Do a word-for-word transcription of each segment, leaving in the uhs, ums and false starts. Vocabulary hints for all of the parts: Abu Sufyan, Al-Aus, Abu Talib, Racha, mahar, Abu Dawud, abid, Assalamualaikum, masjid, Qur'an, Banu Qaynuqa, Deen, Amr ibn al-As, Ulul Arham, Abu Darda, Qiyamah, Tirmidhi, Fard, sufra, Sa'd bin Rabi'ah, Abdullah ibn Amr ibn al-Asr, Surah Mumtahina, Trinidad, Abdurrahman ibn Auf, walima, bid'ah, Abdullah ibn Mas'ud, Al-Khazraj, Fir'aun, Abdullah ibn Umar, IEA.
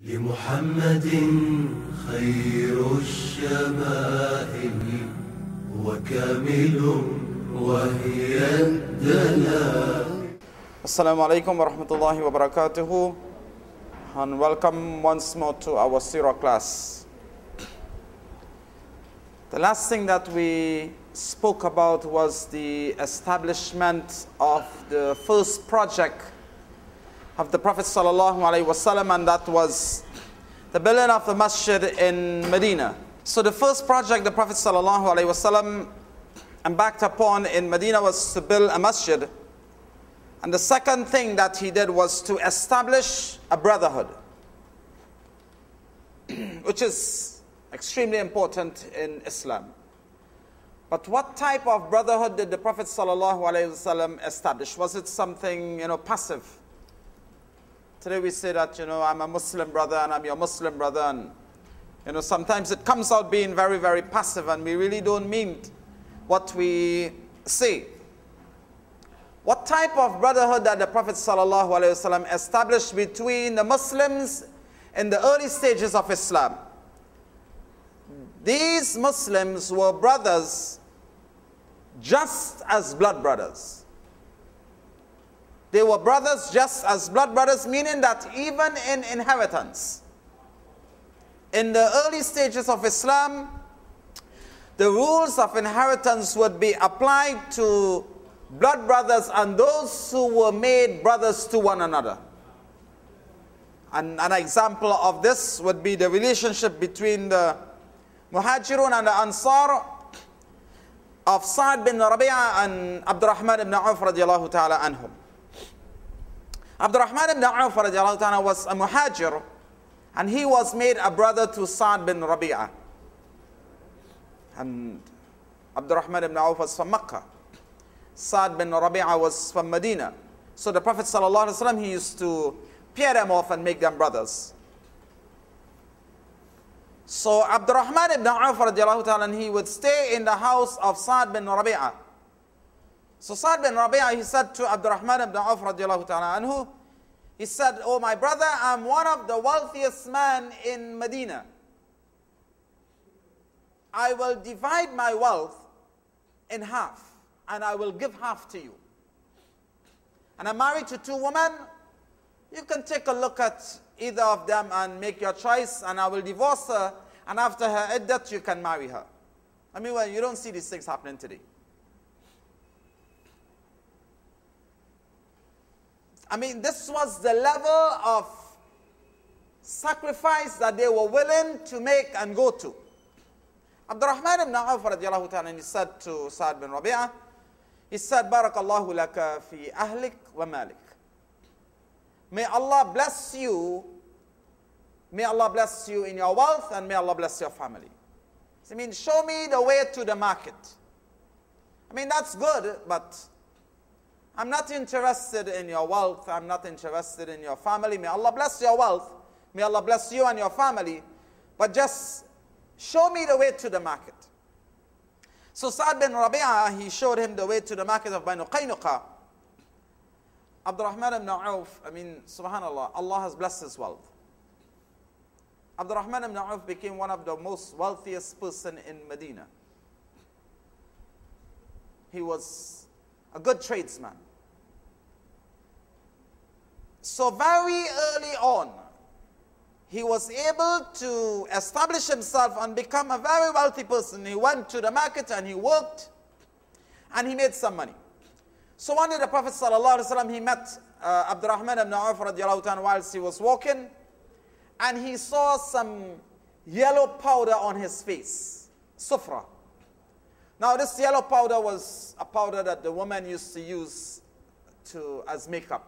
لمحمد خير الشمائل وكامل وهي الدلال. Assalamualaikum warahmatullahi wabarakatuh, and welcome once more to our Sirah class. The last thing that we spoke about was the establishment of the first project of the Prophet Sallallahu Alaihi Wasallam, and that was the building of the masjid in Medina. So the first project the Prophet Sallallahu Alaihi Wasallam embarked upon in Medina was to build a masjid. And the second thing that he did was to establish a brotherhood, which is extremely important in Islam. But what type of brotherhood did the Prophet Sallallahu Alaihi Wasallam establish? Was it something, you know, passive? Today we say that, you know, I'm a Muslim brother and I'm your Muslim brother, and, you know, sometimes it comes out being very, very passive and we really don't mean what we say. What type of brotherhood that the Prophet ﷺ established between the Muslims in the early stages of Islam? These Muslims were brothers just as blood brothers. They were brothers just as blood brothers, meaning that even in inheritance, in the early stages of Islam, the rules of inheritance would be applied to blood brothers and those who were made brothers to one another. And an example of this would be the relationship between the Muhajirun and the Ansar of Sa'd bin Rabi'ah and Abdurrahman ibn Auf radiallahu ta'ala anhum. Abdurrahman ibn Auf was a Muhajir, and he was made a brother to Sa'd bin Rabi'ah. And Abdurrahman ibn Auf was from Makkah. Sa'd bin Rabi'ah was from Medina. So the Prophet ﷺ, he used to pair them off and make them brothers. So Abdurrahman ibn Auf, he would stay in the house of Sa'd bin Rabi'ah. So Sa'd bin Rabi'ah, he said to Abdurrahman ibn Auf radiallahu ta'ala anhu, he said, "Oh my brother, I'm one of the wealthiest men in Medina. I will divide my wealth in half, and I will give half to you. And I'm married to two women. You can take a look at either of them and make your choice, and I will divorce her, and after her iddat, you can marry her." I mean, well, you don't see these things happening today. I mean, this was the level of sacrifice that they were willing to make and go to. Abdurrahman ibn Auf radiallahu ta'ala, he said to Sa'd bin Rabi'ah, he said, "Barakallahu laka fi ahlik wa malik." May Allah bless you. May Allah bless you in your wealth, and may Allah bless your family. I mean, show me the way to the market. I mean, that's good, but I'm not interested in your wealth. I'm not interested in your family. May Allah bless your wealth. May Allah bless you and your family. But just show me the way to the market. So Sa'd bin Rabi'ah, he showed him the way to the market of Banu Qaynuqa. Abdurrahman ibn Auf, I mean, subhanAllah, Allah has blessed his wealth. Abdurrahman ibn Auf became one of the most wealthiest person in Medina. He was a good tradesman. So very early on, he was able to establish himself and become a very wealthy person. He went to the market and he worked and he made some money. So one day the Prophet ﷺ, he met uh, Abdurrahman ibn Auf radiallahu ta'ala whilst he was walking, and he saw some yellow powder on his face, sufra. Now this yellow powder was a powder that the woman used to use to, as makeup.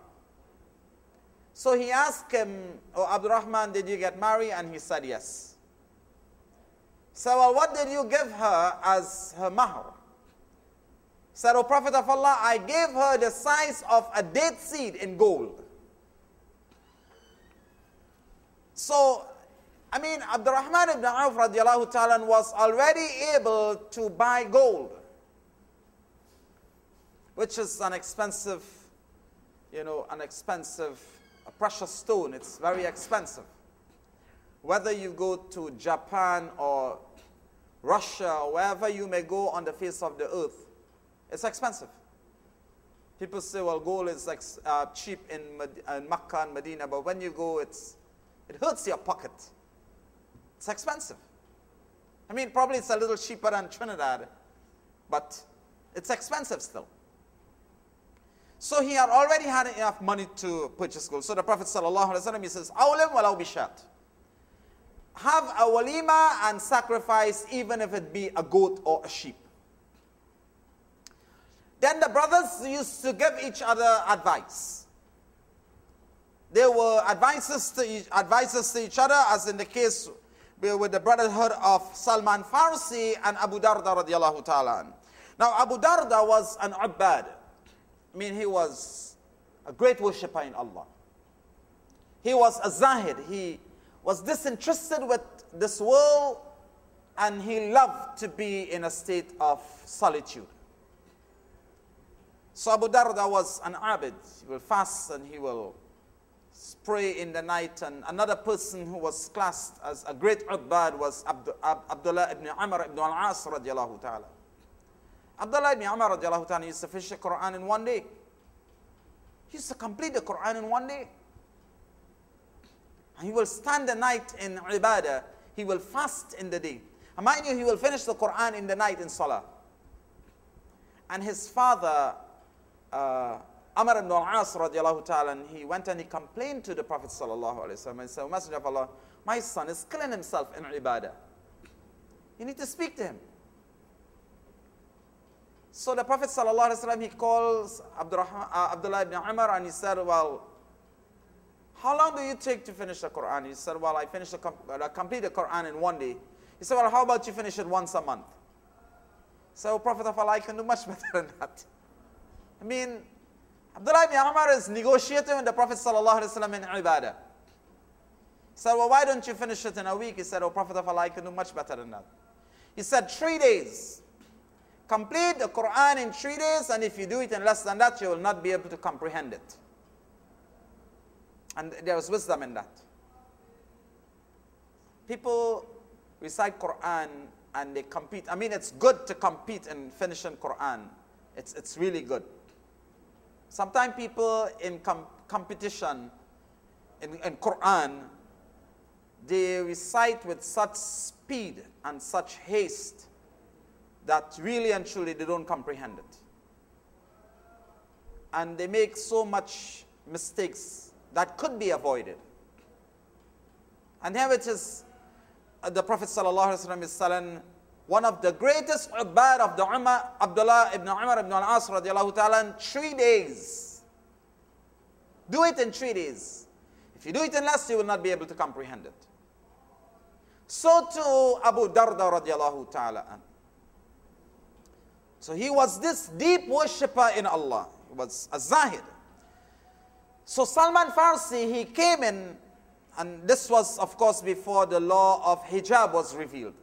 So he asked him, "Oh, Abdurrahman, did you get married?" And he said, "Yes." So, "Well, what did you give her as her mahar?" He said, "Oh, Prophet of Allah, I gave her the size of a date seed in gold." So, I mean, Abdurrahman ibn Auf radiallahu ta'ala was already able to buy gold, which is an expensive, you know, an expensive, a precious stone. It's very expensive. Whether you go to Japan or Russia or wherever you may go on the face of the earth, it's expensive. People say, well, gold is ex uh, cheap in, Med in Makkah and Medina, but when you go, it's, it hurts your pocket. It's expensive. I mean, probably it's a little cheaper than Trinidad, but it's expensive still. So he had already had enough money to purchase gold. So the Prophet Sallallahu Alaihi Wasallam, he says, "Awlim walau bishat." Have a walima and sacrifice, even if it be a goat or a sheep. Then the brothers used to give each other advice. There were advices to each, advices to each other, as in the case with the brotherhood of Salman Farsi and Abu Darda radiallahu ta'ala. Now Abu Darda was an abad. I mean, he was a great worshipper in Allah. He was a zahid. He was disinterested with this world, and he loved to be in a state of solitude. So Abu Darda was an abid. He will fast and he will pray in the night. And another person who was classed as a great abad was Abdu Ab Abdullah ibn Amr ibn al-Asr radiallahu ta'ala. Abdullah ibn Umar radiallahu ta'ala used to finish the Qur'an in one day. He used to complete the Qur'an in one day. And he will stand the night in ibadah. He will fast in the day. And mind you, he will finish the Qur'an in the night in salah. And his father, uh, Amr ibn al-As radiallahu ta'ala, he went and he complained to the Prophet sallallahu alayhi wa sallam. He said, Messenger of Allah, my son is killing himself in ibadah. You need to speak to him. So the Prophet ﷺ, he calls Abdullah ibn Umar and he said, well, how long do you take to finish the Qur'an? He said, well, I finished the, complete the Qur'an in one day. He said, well, how about you finish it once a month? So Prophet of Allah, I can do much better than that. I mean, Abdullah ibn Umar is negotiating with the Prophet ﷺ in ibadah. He said, well, why don't you finish it in a week? He said, oh, Prophet of Allah, I can do much better than that. He said, three days. Complete the Qur'an in three days, and if you do it in less than that, you will not be able to comprehend it. And there was wisdom in that. People recite Qur'an and they compete. I mean, it's good to compete in finishing Qur'an. It's, it's really good. Sometimes people in com competition, in, in Qur'an, they recite with such speed and such haste that really and truly they don't comprehend it. And they make so much mistakes that could be avoided. And here it is, uh, the Prophet ﷺ is telling one of the greatest ubbad of the Umar, Abdullah ibn Umar ibn al-As radiallahu ta'ala, three days. Do it in three days. If you do it in less, you will not be able to comprehend it. So to Abu Darda radiallahu ta'ala. So he was this deep worshipper in Allah. He was a zahid. So Salman Farsi, he came in, and this was, of course, before the law of hijab was revealed.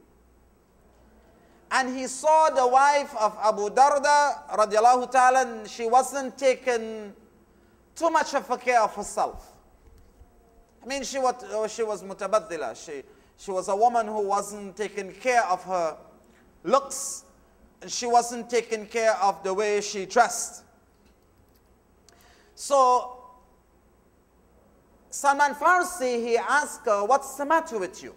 And he saw the wife of Abu Darda, radiallahu ta'ala, she wasn't taking too much of a care of herself. I mean, she was, oh, she was mutabaddila. She, she was a woman who wasn't taking care of her looks. She wasn't taking care of the way she dressed. So Salman Farsi, he asked her, what's the matter with you?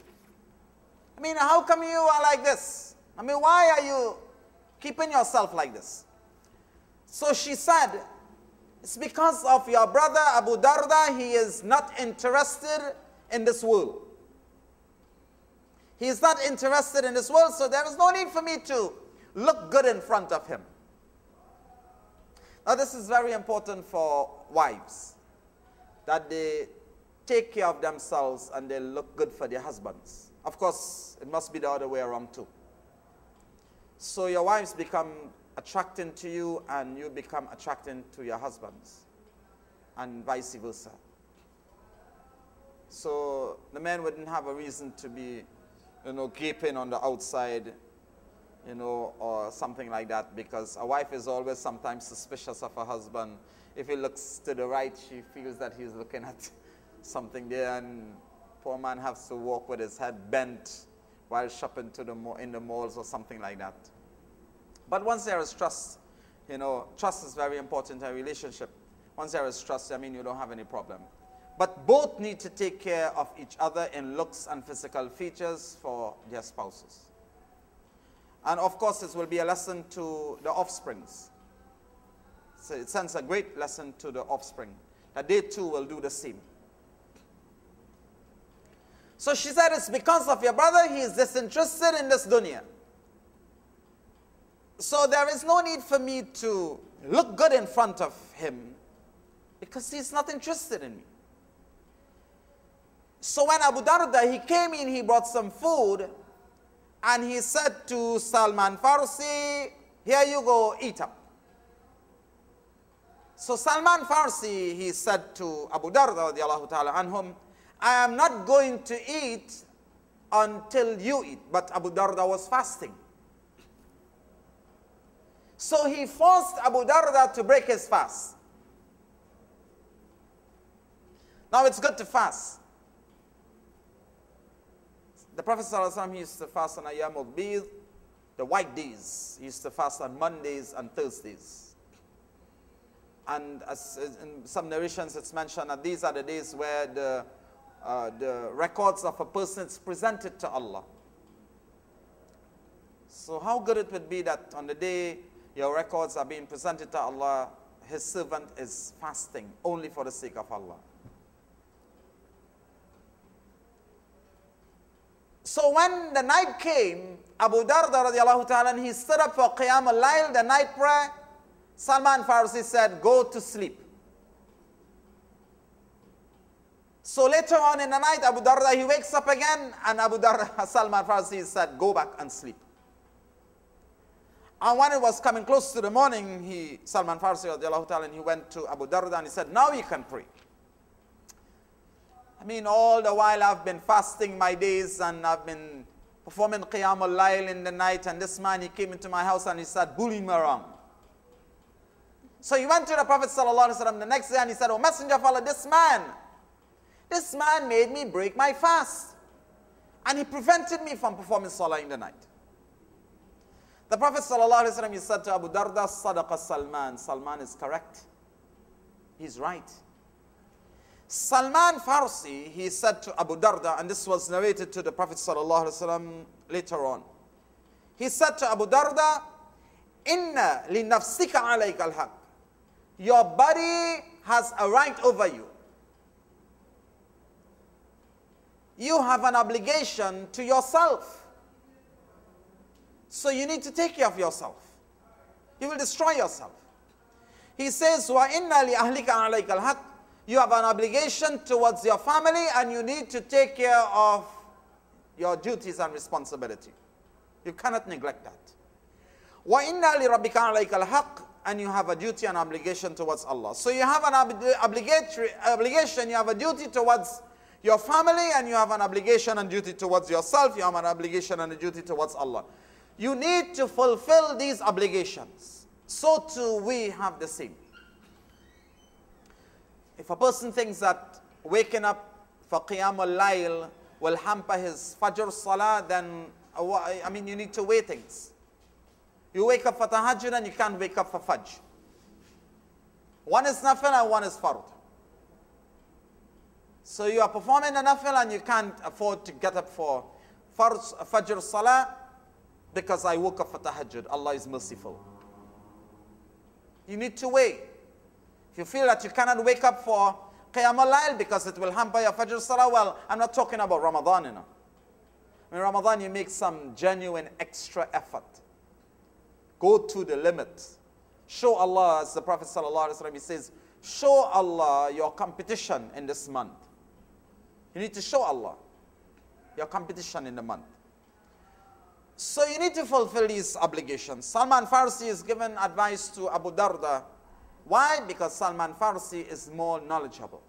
I mean, how come you are like this? I mean, why are you keeping yourself like this? So she said, it's because of your brother Abu Darda. He is not interested in this world. He is not interested in this world, so there is no need for me to look good in front of him. Now this is very important for wives, that they take care of themselves and they look good for their husbands. Of course, it must be the other way around too. So your wives become attracting to you and you become attracting to your husbands, and vice versa. So the men wouldn't have a reason to be, you know, gaping on the outside, you know, or something like that, because a wife is always sometimes suspicious of her husband. If he looks to the right, she feels that he's looking at something there, and Poor man has to walk with his head bent while shopping to the mo in the malls or something like that. But once there is trust, you know, trust is very important in a relationship. Once there is trust, I mean, you don't have any problem. But both need to take care of each other in looks and physical features for their spouses. And of course, this will be a lesson to the offsprings. So it sends a great lesson to the offspring, that they too will do the same. So she said, it's because of your brother, he is disinterested in this dunya. So there is no need for me to look good in front of him, because he's not interested in me. So when Abu Darda, he came in, he brought some food, and he said to Salman Farsi, here you go, eat up. So Salman Farsi, he said to Abu Darda, radiallahu ta'ala anhum, I am not going to eat until you eat. But Abu Darda was fasting. So he forced Abu Darda to break his fast. Now it's good to fast. The Prophet Sallallahu Alaihi Wasallam, he used to fast on Ayyam al-Bidh, the white days. He used to fast on Mondays and Thursdays. And as in some narrations it's mentioned that these are the days where the, uh, the records of a person is presented to Allah. So how good it would be that on the day your records are being presented to Allah, his servant is fasting only for the sake of Allah. So when the night came, Abu Darda radiallahu ta'ala, and he stood up for Qiyam al-Layl, the night prayer. Salman Farsi said, go to sleep. So later on in the night, Abu Darda, he wakes up again, and Abu Darda, Salman Farsi said, go back and sleep. And when it was coming close to the morning, he, Salman Farsi radiallahu ta'ala, and he went to Abu Darda and he said, now you can pray. I mean, all the while I've been fasting my days and I've been performing Qiyam al-Layl in the night, and this man, he came into my house and he started bullying me around. So he went to the Prophet Sallallahu Alaihi Wasallam the next day and he said, oh, Messenger of Allah, this man, this man made me break my fast. And he prevented me from performing Salah in the night. The Prophet Sallallahu Alaihi Wasallam, he said to Abu Darda, Sadaqa Salman, Salman is correct. He's right. Salman Farsi, he said to Abu Darda, and this was narrated to the Prophet Sallallahu Alaihi Wasallam later on. He said to Abu Darda, Inna li nafsika alayka al-haq. Your body has a right over you. You have an obligation to yourself. So you need to take care of yourself. You will destroy yourself. He says, Wa inna li ahlika alayka al-haq. You have an obligation towards your family and you need to take care of your duties and responsibility. You cannot neglect that. وَإِنَّا لِرَبِّكَ عَلَيْكَ الْحَقِّ. And you have a duty and obligation towards Allah. So you have an obligatory obligation, you have a duty towards your family, and you have an obligation and duty towards yourself, you have an obligation and a duty towards Allah. You need to fulfill these obligations. So too we have the same. If a person thinks that waking up for Qiyam al-Layl will hamper his Fajr Salah, then, I mean, you need to weigh things. You wake up for Tahajjud and you can't wake up for Fajr. One is Nafil and one is Fard. So you are performing a Nafil and you can't afford to get up for Fajr Salah because I woke up for Tahajjud. Allah is merciful. You need to weigh. If you feel that you cannot wake up for Qiyam al-Layl because it will hamper your Fajr Salah, well, I'm not talking about Ramadan, you know. In Ramadan, you make some genuine extra effort. Go to the limit. Show Allah, as the Prophet Sallallahu Alaihi Wasallam, he says, show Allah your competition in this month. You need to show Allah your competition in the month. So you need to fulfill these obligations. Salman Farsi is given advice to Abu Darda. Why? Because Salman Farsi is more knowledgeable.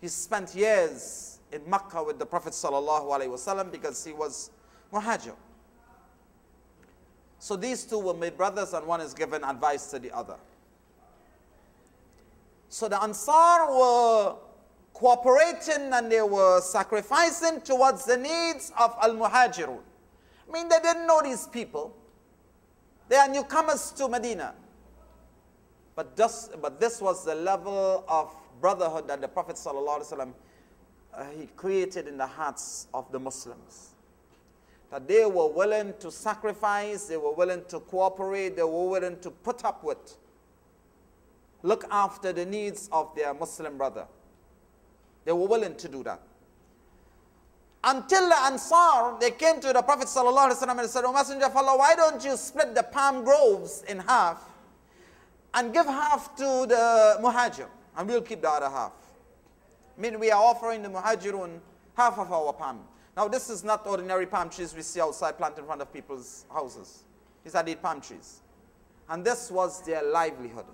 He spent years in Makkah with the Prophet Sallallahu Alaihi Wasallam because he was Muhajir. So these two were made brothers and one is given advice to the other. So the Ansar were cooperating and they were sacrificing towards the needs of Al-Muhajirun. I mean, they didn't know these people. They are newcomers to Medina. But, just, but this was the level of brotherhood that the Prophet Sallallahu Alaihi Wasallam uh, he created in the hearts of the Muslims. That they were willing to sacrifice, they were willing to cooperate, they were willing to put up with, look after the needs of their Muslim brother. They were willing to do that. Until the Ansar, they came to the Prophet Sallallahu Alaihi Wasallam and said, O Messenger of Allah, why don't you split the palm groves in half and give half to the Muhajir, and we'll keep the other half. I mean, we are offering the Muhajirun half of our palm. Now, this is not ordinary palm trees we see outside planted in front of people's houses. These are the palm trees. And this was their livelihood.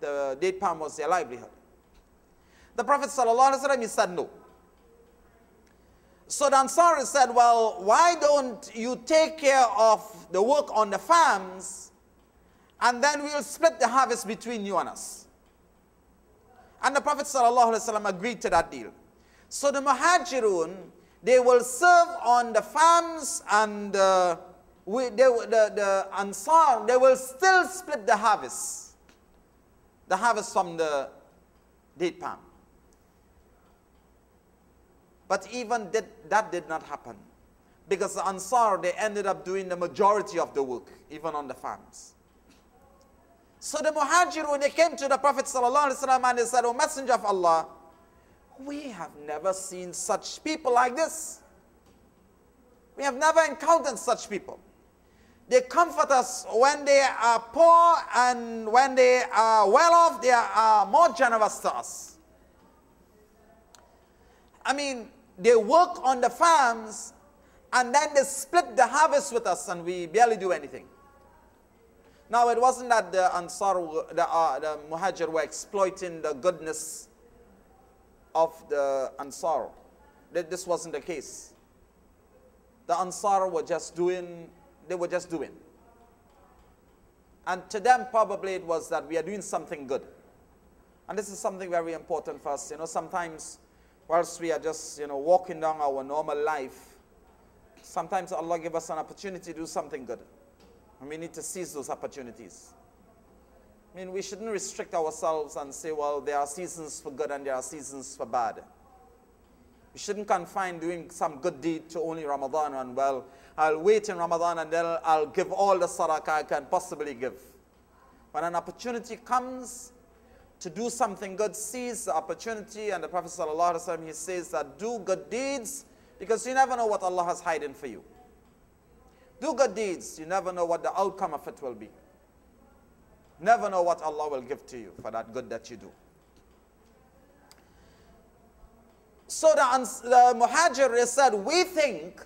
The date palm was their livelihood. The Prophet Sallallahu Alaihi Wasallam, he said no. So the Ansari said, well, why don't you take care of the work on the farms, and then we'll split the harvest between you and us. And the Prophet Sallallahu Alaihi Wasallam agreed to that deal. So the Muhajirun, they will serve on the farms, and uh, we, they, the, the Ansar, they will still split the harvest. The harvest from the date palm. But even that, that did not happen. Because the Ansar, they ended up doing the majority of the work, even on the farms. So the Muhajirun, they came to the Prophet Sallallahu Alaihi Wasallam and they said, O Messenger of Allah, we have never seen such people like this. We have never encountered such people. They comfort us when they are poor, and when they are well off, they are more generous to us. I mean, they work on the farms, and then they split the harvest with us, and we barely do anything. Now, it wasn't that the Ansar, the, uh, the Muhajir were exploiting the goodness of the Ansar. This wasn't the case. The Ansar were just doing, they were just doing. And to them, probably it was that we are doing something good. And this is something very important for us. You know, sometimes, whilst we are just, you know, walking down our normal life, sometimes Allah gives us an opportunity to do something good. And we need to seize those opportunities. I mean, we shouldn't restrict ourselves and say, well, there are seasons for good and there are seasons for bad. We shouldn't confine doing some good deed to only Ramadan, and, well, I'll wait in Ramadan and then I'll give all the sadaqah I can possibly give. When an opportunity comes to do something good, seize the opportunity. And the Prophet Sallallahu Alaihi Wasallam, he says that do good deeds because you never know what Allah has hidden for you. Do good deeds, you never know what the outcome of it will be. Never know what Allah will give to you for that good that you do. So the, the Muhajir said, we think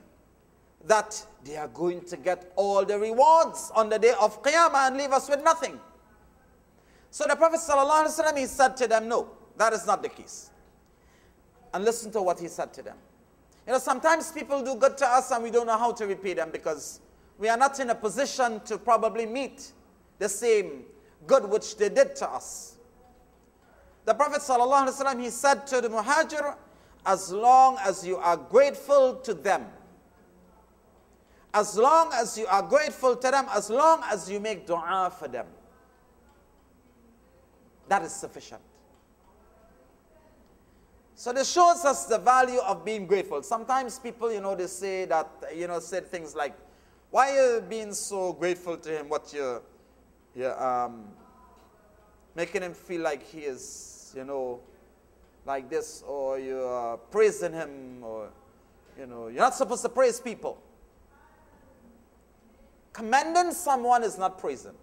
that they are going to get all the rewards on the day of Qiyamah and leave us with nothing. So the Prophet Sallallahu Alaihi Wasallam, he said to them, no, that is not the case. And listen to what he said to them. You know, sometimes people do good to us and we don't know how to repay them because we are not in a position to probably meet the same good which they did to us. The Prophet Sallallahu Alaihi Wasallam, he said to the Muhajir, as long as you are grateful to them, as long as you are grateful to them, as long as you make dua for them, that is sufficient. So this shows us the value of being grateful. Sometimes people, you know, they say that, you know, said things like, why are you being so grateful to him? What you're Yeah, um, making him feel like he is, you know, like this, or you're praising him, or, you know, you're not supposed to praise people. Commending someone is not praising.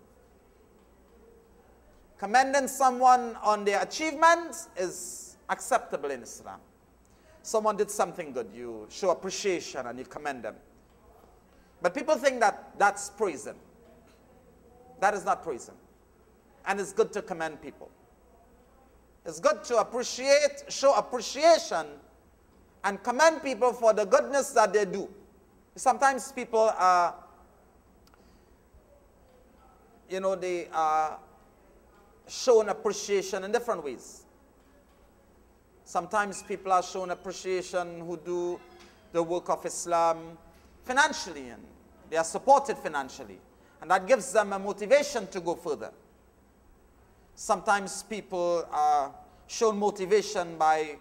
Commending someone on their achievements is acceptable in Islam. Someone did something good, you show appreciation and you commend them. But people think that that's praising. That is not praising. And it's good to commend people. It's good to appreciate, show appreciation, and commend people for the goodness that they do. Sometimes people are, you know, they are shown appreciation in different ways. Sometimes people are shown appreciation who do the work of Islam financially, and they are supported financially, and that gives them a motivation to go further. Sometimes people are shown motivation by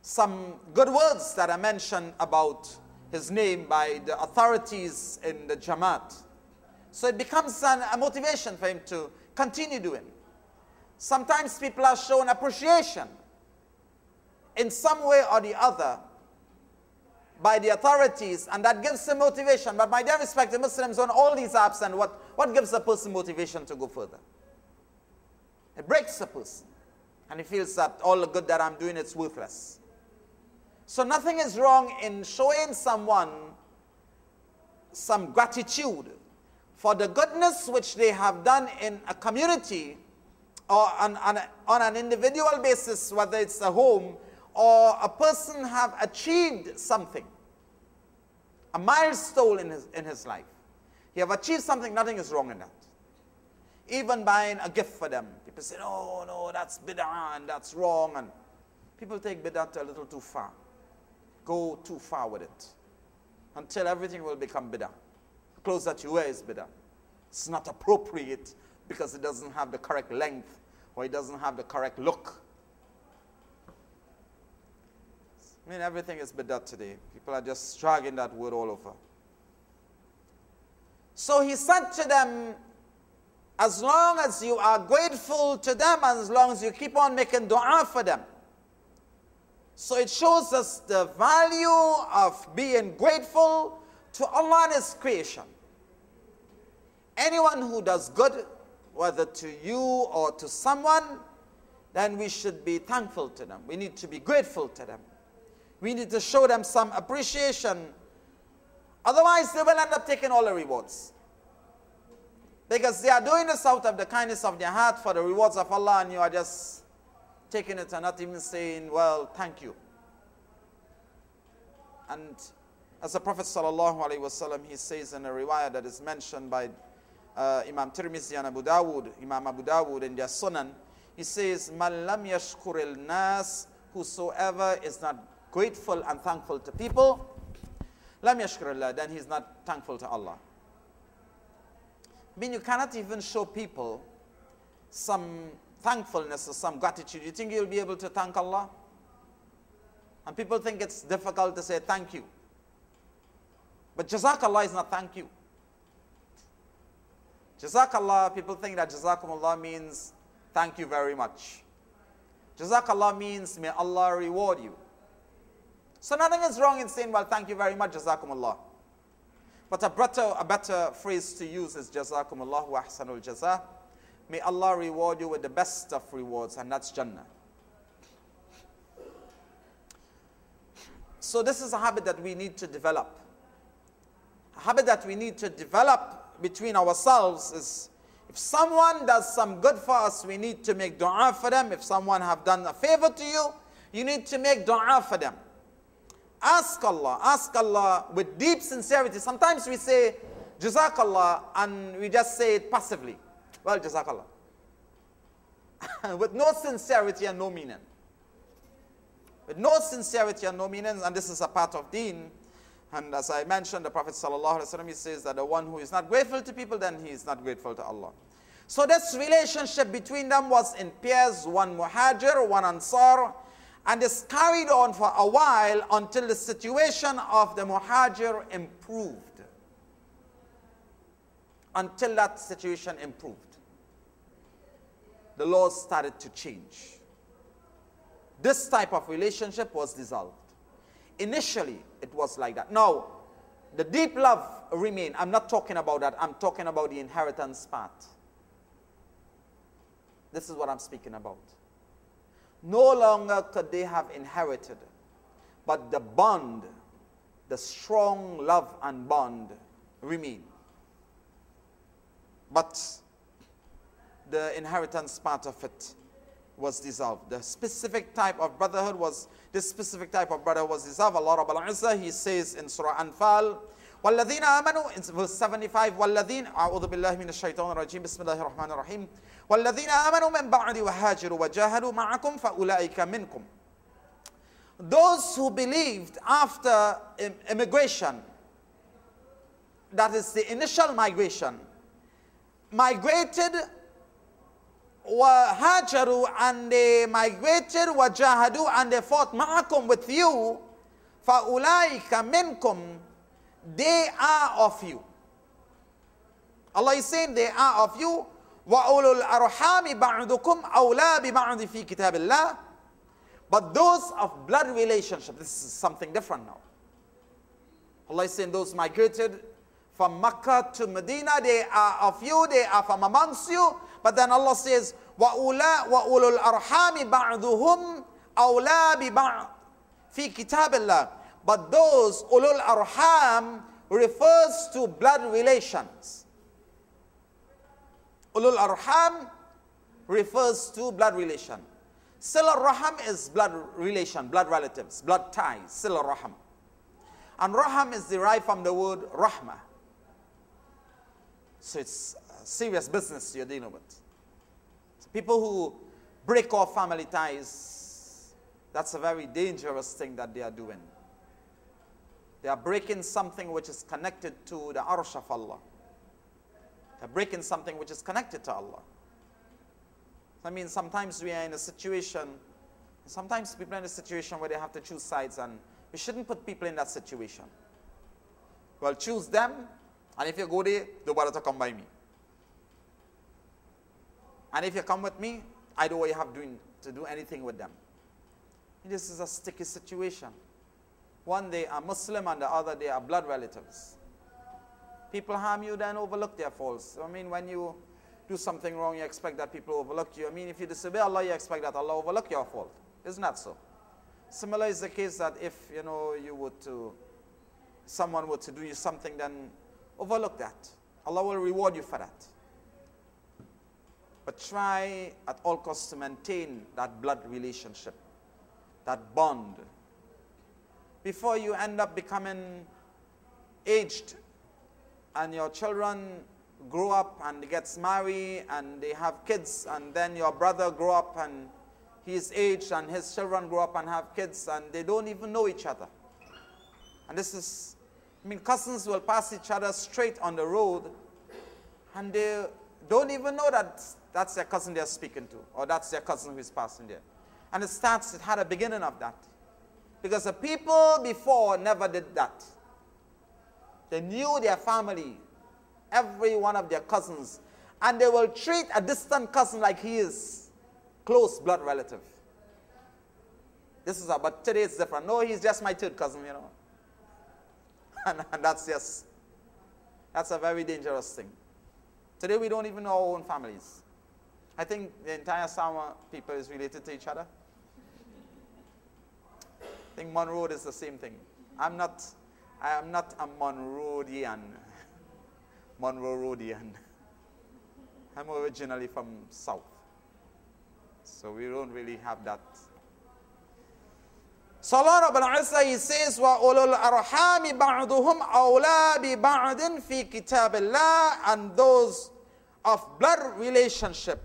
some good words that are mentioned about his name by the authorities in the Jamaat. So it becomes an, a motivation for him to continue doing. Sometimes people are shown appreciation in some way or the other by the authorities, and that gives them motivation. But my dear respected Muslims, on all these apps, and what, what gives a person motivation to go further? It breaks a person, and he feels that all the good that I'm doing, it's worthless. So nothing is wrong in showing someone some gratitude for the goodness which they have done in a community, or on, on, on an individual basis, whether it's a home or a person have achieved something, a milestone in his, in his life. He have achieved something, nothing is wrong in that. Even buying a gift for them. People say, oh no, that's bid'ah and that's wrong. And people take bid'ah a little too far, go too far with it, until everything will become bid'ah. Clothes that you wear is bid'ah. It's not appropriate because it doesn't have the correct length, or it doesn't have the correct look. I mean, everything is bid'ah today. People are just dragging that word all over. So he said to them, as long as you are grateful to them, and as long as you keep on making dua for them. So it shows us the value of being grateful to Allah and His creation. Anyone who does good, whether to you or to someone, then we should be thankful to them. We need to be grateful to them. We need to show them some appreciation. Otherwise, they will end up taking all the rewards, because they are doing this out of the kindness of their heart for the rewards of Allah, and you are just taking it and not even saying, well, thank you. And as the Prophet Sallallahu Alaihi Wasallam, he says in a riwayah that is mentioned by uh, Imam Tirmidhi and Abu Dawud, Imam Abu Dawud in their Sunan, he says, Man lam yashkuril nas, whosoever is not grateful and thankful to people, lam yashkurillah, then he's not thankful to Allah. I mean, you cannot even show people some thankfulness or some gratitude. You think you'll be able to thank Allah? And people think it's difficult to say thank you. But Jazakallah is not thank you. Jazakallah, people think that Jazakum Allah means thank you very much. Jazakallah means may Allah reward you. So nothing is wrong in saying, well, thank you very much, Jazakum Allah. But a better, a better phrase to use is Jazakum Allah wa ahsanul jaza. May Allah reward you with the best of rewards, and that's Jannah. So this is a habit that we need to develop. A habit that we need to develop between ourselves is, if someone does some good for us, we need to make dua for them. If someone have done a favor to you, you need to make dua for them. Ask Allah, ask Allah with deep sincerity. Sometimes we say, Jazakallah, and we just say it passively. Well, Jazakallah. With no sincerity and no meaning. With no sincerity and no meaning, and this is a part of Deen. And as I mentioned, the Prophet Sallallahu Alaihi Wasallam, he says that the one who is not grateful to people, then he is not grateful to Allah. So this relationship between them was in pairs, one Muhajir, one Ansar. And this carried on for a while until the situation of the Muhajir improved. Until that situation improved. The laws started to change. This type of relationship was dissolved. Initially, it was like that. Now, the deep love remained. I'm not talking about that. I'm talking about the inheritance part. This is what I'm speaking about. No longer could they have inherited, but the bond, the strong love and bond remain. But the inheritance part of it was dissolved. The specific type of brotherhood was, this specific type of brother was dissolved. Allah Rabbul Izzah, he says in Surah Anfal, وَالَّذِينَ آمَنُوا, in verse seventy-five, وَالَّذِينَ, أعوذ بالله من الشيطان الرجيم, بسم الله الرحمن الرحيم, وَالَّذِينَ آمَنُوا مِنْ بَعْدِ وَهَاجِرُوا وَجَاهَدُوا مَعَكُمْ فَأُولَٰئِكَ مِنْكُمْ those who believed after immigration, that is the initial migration, migrated وَهَاجَرُوا, and they migrated, وَجَاهَدُوا, and they fought مَعَكُمْ, with you, فَأُولَٰئِكَ مِنْكُمْ, they are of you. Allah is saying they are of you. وَأُولُو الْأَرْحَامِ بَعْضُكُمْ أَوْلَى بِبَعْضِ فِي كِتَابِ اللَّهِ. But those of blood relationship, this is something different now. Allah is saying those migrated from Makkah to Medina, they are of you, they are from amongst you. But then Allah says, وَأُولَا وَأُولُو الْأَرْحَامِ بَعْضُهُمْ أَوْلَى بِبَعْضِ فِي كِتَابِ اللَّهِ. But those, ulul arham, refers to blood relations. Ulul arham refers to blood relation. Silar raham is blood relation, blood relatives, blood ties, silar raham. And raham is derived from the word rahmah. So it's serious business you're dealing with. So people who break off family ties, that's a very dangerous thing that they are doing. They are breaking something which is connected to the Arsh of Allah. They are breaking something which is connected to Allah. I mean, sometimes we are in a situation, sometimes people are in a situation where they have to choose sides, and we shouldn't put people in that situation. Well, choose them, and if you go there, do better to come by me. And if you come with me, I don't want you have doing, to do anything with them. This is a sticky situation. One they are Muslim and the other they are blood relatives. People harm you, then overlook their faults. I mean, when you do something wrong, you expect that people overlook you. I mean, if you disobey Allah, you expect that Allah overlook your fault. Isn't that so? Similar is the case that if, you know, you were to, someone were to do you something, then overlook that. Allah will reward you for that. But try at all costs to maintain that blood relationship, that bond, before you end up becoming aged and your children grow up and gets married and they have kids, and then your brother grow up and he's aged and his children grow up and have kids and they don't even know each other. And this is, I mean, cousins will pass each other straight on the road and they don't even know that that's their cousin they're speaking to, or that's their cousin who's passing there. And it starts, it had a beginning of that. Because the people before never did that. They knew their family, every one of their cousins, and they will treat a distant cousin like he is close blood relative. This is how, but today it's different. No, he's just my third cousin, you know. And, and that's just, that's a very dangerous thing. Today we don't even know our own families. I think the entire Samoa people is related to each other. I think Monroe is the same thing. I'm not, I am not a Monroean. Monroean. I'm originally from South, so we don't really have that. So Allah He says, وَأُولُو الْأَرْحَامِ بَعْضُهُمْ أَوْلَى بِبَعْضٍ فِي كِتَابِ اللَّهِ. And those of blood relationship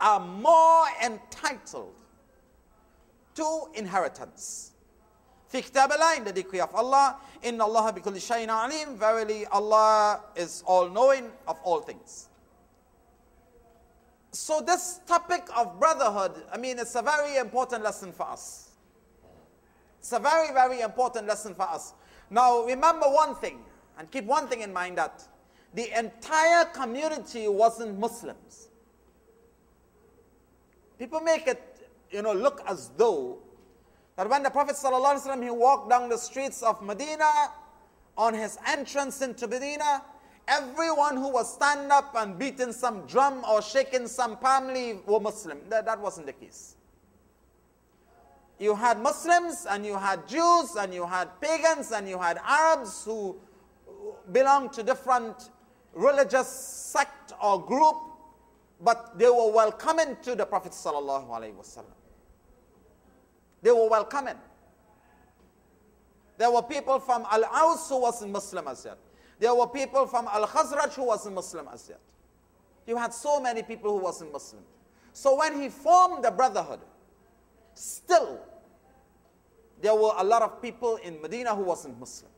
are more entitled to inheritance. In the decree of Allah, إِنَّ اللَّهَ بِكُلِّ شَيْءٍ عَلِيمٌ. Verily Allah is all-knowing of all things. So this topic of brotherhood, I mean, it's a very important lesson for us. It's a very, very important lesson for us. Now, remember one thing, and keep one thing in mind, that the entire community wasn't Muslims. People make it, you know, look as though that when the Prophet Sallallahu Alaihi Wasallam, he walked down the streets of Medina, on his entrance into Medina, everyone who was standing up and beating some drum or shaking some palm leaf were Muslim. That, that wasn't the case. You had Muslims and you had Jews and you had pagans and you had Arabs who belonged to different religious sect or group, but they were welcoming to the Prophet Sallallahu Alaihi Wasallam. They were welcoming. There were people from Al-Aus who wasn't Muslim as yet. There were people from Al-Khazraj who wasn't Muslim as yet. You had so many people who wasn't Muslim. So when he formed the brotherhood, still, there were a lot of people in Medina who wasn't Muslim.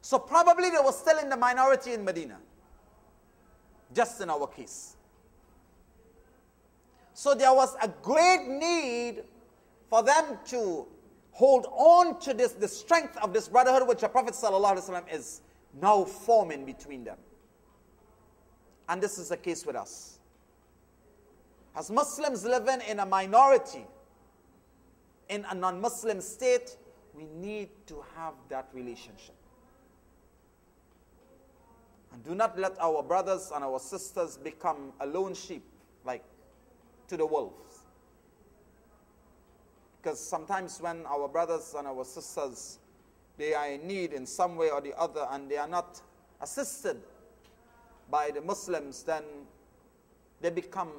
So probably they were still in the minority in Medina, just in our case. So there was a great need for them to hold on to this, the strength of this brotherhood which the Prophet ﷺ is now forming between them. And this is the case with us. As Muslims living in a minority, in a non-Muslim state, we need to have that relationship. And do not let our brothers and our sisters become a lone sheep, like to the wolves. Because sometimes when our brothers and our sisters, they are in need in some way or the other, and they are not assisted by the Muslims, then they become,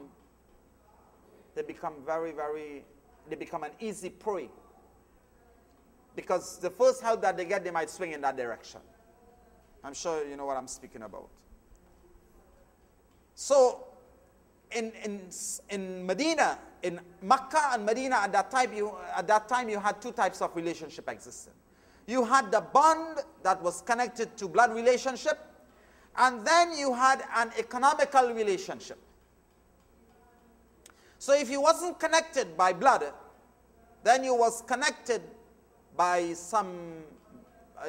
they become very, very, they become an easy prey. Because the first help that they get, they might swing in that direction. I'm sure you know what I'm speaking about. So, in, in, in Medina, in Makkah and Medina at that time, you, at that time you had two types of relationship existing. You had the bond that was connected to blood relationship, and then you had an economical relationship. So if you wasn't connected by blood, then you was connected by some,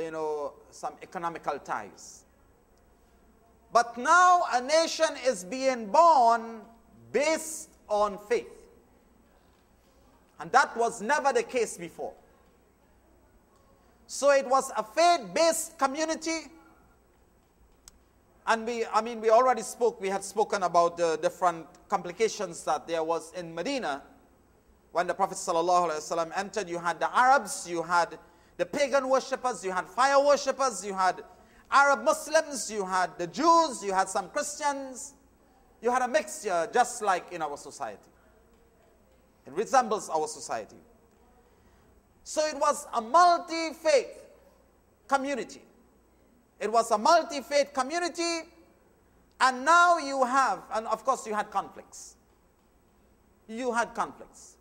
you know, some economical ties. But now a nation is being born based on faith. And that was never the case before. So it was a faith-based community. And we, I mean, we already spoke, we had spoken about the different complications that there was in Medina. When the Prophet ﷺ entered, you had the Arabs, you had the pagan worshippers, you had fire worshippers, you had Arab Muslims, you had the Jews, you had some Christians. You had a mixture, just like in our society. It resembles our society. So it was a multi-faith community. It was a multi-faith community, and now you have, and of course you had conflicts. You had conflicts.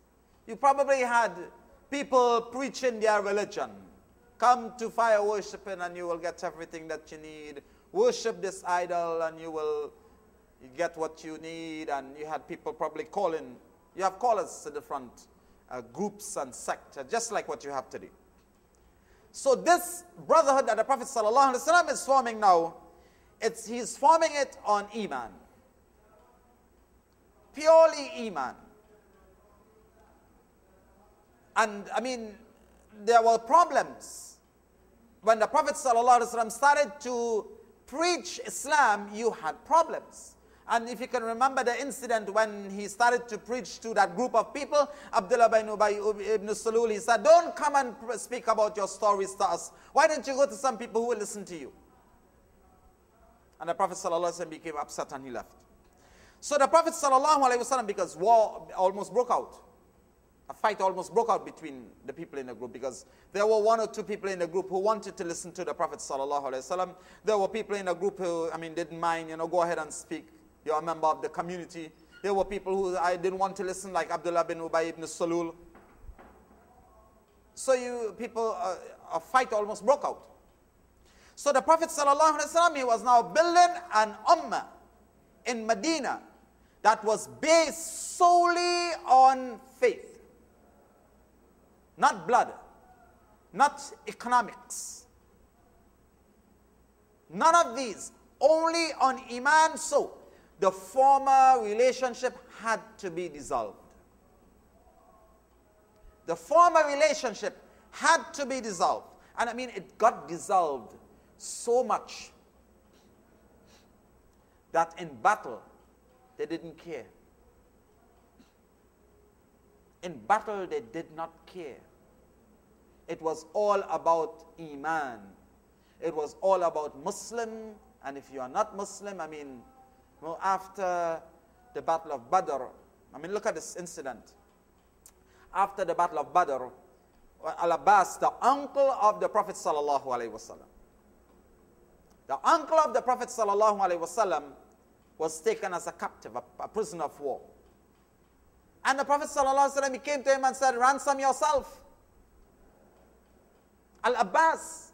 You probably had people preaching their religion. Come to fire worshiping and you will get everything that you need. Worship this idol and you will get what you need. And you had people probably calling. You have callers to different uh, groups and sects, just like what you have today. So this brotherhood that the Prophet ﷺ is forming now, it's, he's forming it on Iman. Purely Iman. And I mean, there were problems. When the Prophet ﷺ started to preach Islam, you had problems. And if you can remember the incident when he started to preach to that group of people, Abdullah ibn Salul, he said, don't come and speak about your stories to us. Why don't you go to some people who will listen to you? And the Prophet ﷺ became upset and he left. So the Prophet ﷺ, because war almost broke out, a fight almost broke out between the people in the group, because there were one or two people in the group who wanted to listen to the Prophet ﷺ. There were people in the group who, I mean, didn't mind, you know, go ahead and speak. You're a member of the community. There were people who I didn't want to listen, like Abdullah bin Ubay ibn Salul. So you people, uh, a fight almost broke out. So the Prophet ﷺ, he was now building an ummah in Medina that was based solely on faith. Not blood, not economics. None of these, only on Iman. So the former relationship had to be dissolved. The former relationship had to be dissolved. And I mean, it got dissolved so much that in battle, they didn't care. In battle, they did not care. It was all about Iman. It was all about Muslim. And if you are not Muslim, I mean, well, after the Battle of Badr, I mean, look at this incident. After the Battle of Badr, Al Abbas, the uncle of the Prophet Sallallahu Alaihi Wasallam, the uncle of the Prophet Sallallahu Alaihi Wasallam was taken as a captive, a, a prisoner of war. And the Prophet ﷺ, he came to him and said, ransom yourself. Al Abbas,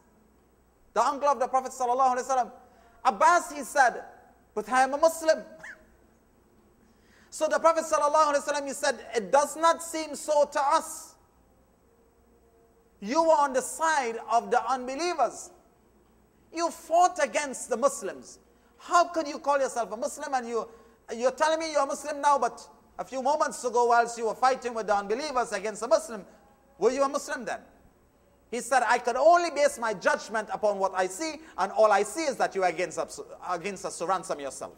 the uncle of the Prophet Sallallahu Alaihi Wasallam. Abbas, he said, but I am a Muslim. So the Prophet Sallallahu Alaihi Wasallam, he said, it does not seem so to us. You were on the side of the unbelievers. You fought against the Muslims. How can you call yourself a Muslim and you, you're telling me you're a Muslim now, but a few moments ago whilst you were fighting with the unbelievers against a Muslim, were you a Muslim then? He said, I could only base my judgment upon what I see, and all I see is that you are against us, against us to ransom yourself.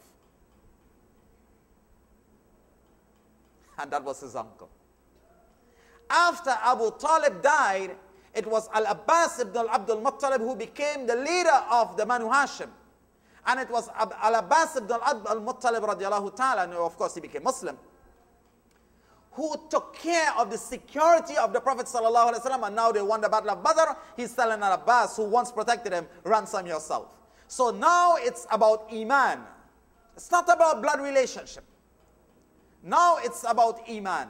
And that was his uncle. After Abu Talib died, it was Al-Abbas ibn Abdul Muttalib who became the leader of the Banu Hashim. And it was Al-Abbas ibn Abdul Muttalib radiallahu ta'ala, and of course he became Muslim, who took care of the security of the Prophet Sallallahu Alaihi Wasallam, and now they won the Battle of Badr. He's telling Al-Abbas, who once protected him, ransom yourself. So now it's about Iman. It's not about blood relationship. Now it's about Iman.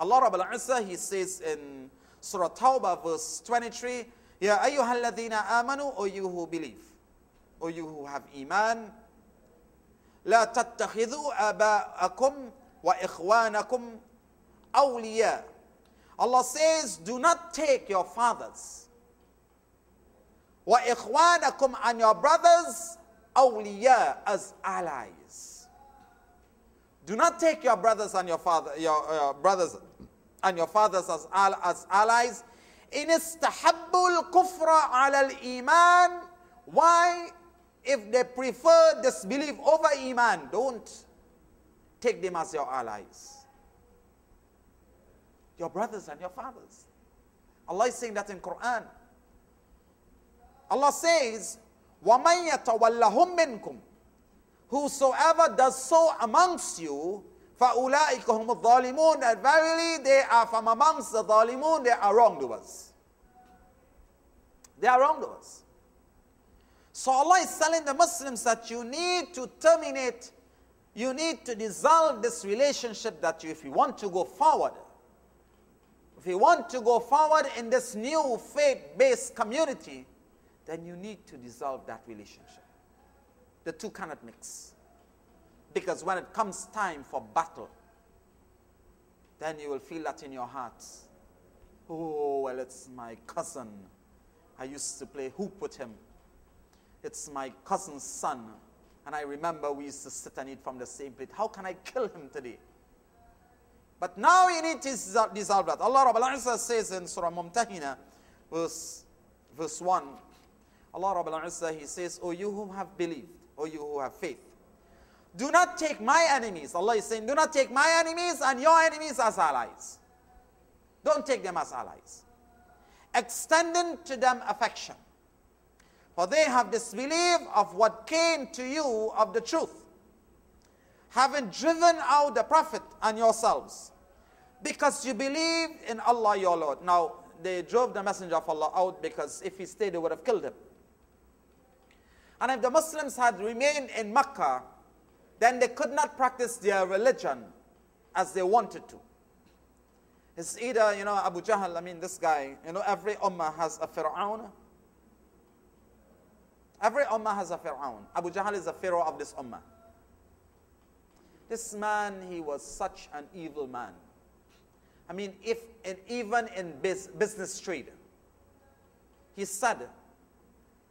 Allah Rabbul Izzah, he says in Surah Tawbah, verse twenty-three, Ya ayyuhal ladhina amanu, O you who believe, O you who have iman, La tattakhidhu aba'akum wa ikhwanakum awliya. Allah says, do not take your fathers, wa ikhwanakum, and your brothers, awliya, as allies. Do not take your brothers and your father, your uh, brothers and your fathers as, al as allies. In istahabbul kufra ala al-iman. Why? If they prefer disbelief over iman, don't take them as your allies. Your brothers and your fathers. Allah is saying that in Quran. Allah says, وَمَنْ يَتَوَلَّهُمْ مِنْكُمْ, whosoever does so amongst you, فَأُولَٰئِكَ هُمُ الظَّالِمُونَ, and verily they are from amongst the Zalimun, they are wrongdoers. They are wrongdoers. So Allah is telling the Muslims that you need to terminate, you need to dissolve this relationship, that you, if you want to go forward, if you want to go forward in this new faith-based community, then you need to dissolve that relationship. The two cannot mix. Because when it comes time for battle, then you will feel that in your hearts. Oh, well, it's my cousin. I used to play hoop with him. It's my cousin's son. And I remember we used to sit and eat from the same plate. How can I kill him today? But now you need to dissolve that. Allah Rabbul Izzah says in Surah Mumtahina, verse, verse one, Allah Rabbul Izzah, he says, O you who have believed, O you who have faith, do not take my enemies. Allah is saying, do not take my enemies and your enemies as allies. Don't take them as allies. Extending to them affection. For they have disbelieved of what came to you of the truth, having driven out the prophet and yourselves, because you believed in Allah your Lord. Now, they drove the messenger of Allah out, because if he stayed, they would have killed him. And if the Muslims had remained in Makkah, then they could not practice their religion as they wanted to. It's either, you know, Abu Jahl, I mean, this guy, you know, every ummah has a Fir'aun. Every ummah has a Fir'aun. Abu Jahl is the Pharaoh of this ummah. This man, he was such an evil man. I mean, if and even in business trade, he said,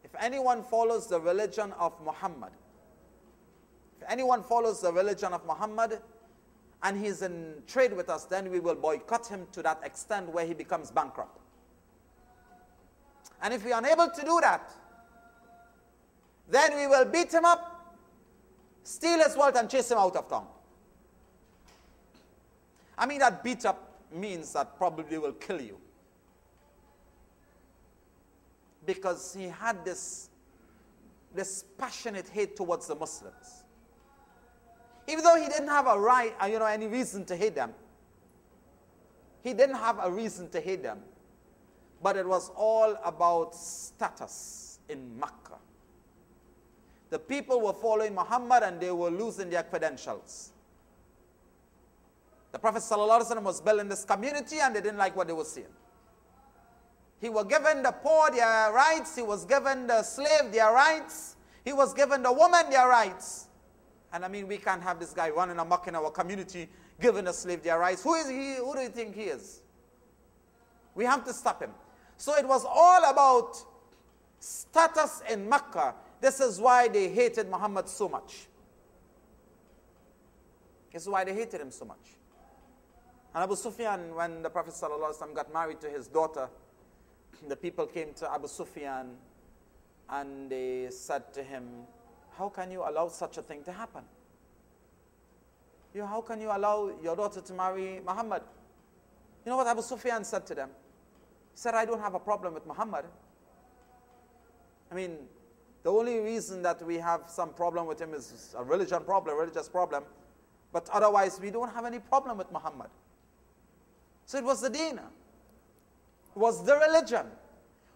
if anyone follows the religion of Muhammad, anyone follows the religion of Muhammad and he's in trade with us, then we will boycott him to that extent where he becomes bankrupt. And if we are unable to do that, then we will beat him up, steal his wealth, and chase him out of town. I mean, that beat up means that probably will kill you. Because he had this, this passionate hate towards the Muslims. Even though he didn't have a right, you know, any reason to hate them. He didn't have a reason to hate them. But it was all about status in Makkah. The people were following Muhammad and they were losing their credentials. The Prophet ﷺ was building this community and they didn't like what they were seeing. He was given the poor their rights. He was given the slave their rights. He was given the woman their rights. And I mean, we can't have this guy running amok in our community, giving a slave their rights. Who is he? Who do you think he is? We have to stop him. So it was all about status in Makkah. This is why they hated Muhammad so much. This is why they hated him so much. And Abu Sufyan, when the Prophet Sallallahu Alaihi Wasallam got married to his daughter, the people came to Abu Sufyan and they said to him, how can you allow such a thing to happen? You, how can you allow your daughter to marry Muhammad? You know what Abu Sufyan said to them? He said, I don't have a problem with Muhammad. I mean, the only reason that we have some problem with him is a religion problem, religious problem. But otherwise, we don't have any problem with Muhammad. So it was the Deen. It was the religion.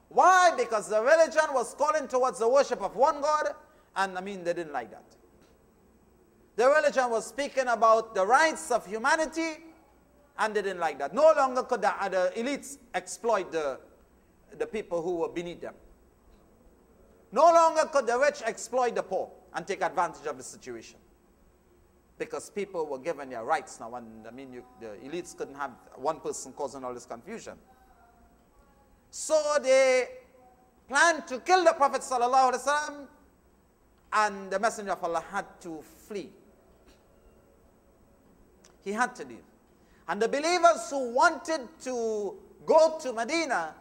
Why? Because the religion was calling towards the worship of one God. And I mean, they didn't like that. The religion was speaking about the rights of humanity, and they didn't like that. No longer could the, uh, the elites exploit the, the people who were beneath them. No longer could the rich exploit the poor and take advantage of the situation. Because people were given their rights now. And I mean, you, the elites couldn't have one person causing all this confusion. So they planned to kill the Prophet Sallallahu Alaihi Wasallam, and the Messenger of Allah had to flee. He had to leave. And the believers who wanted to go to Medina,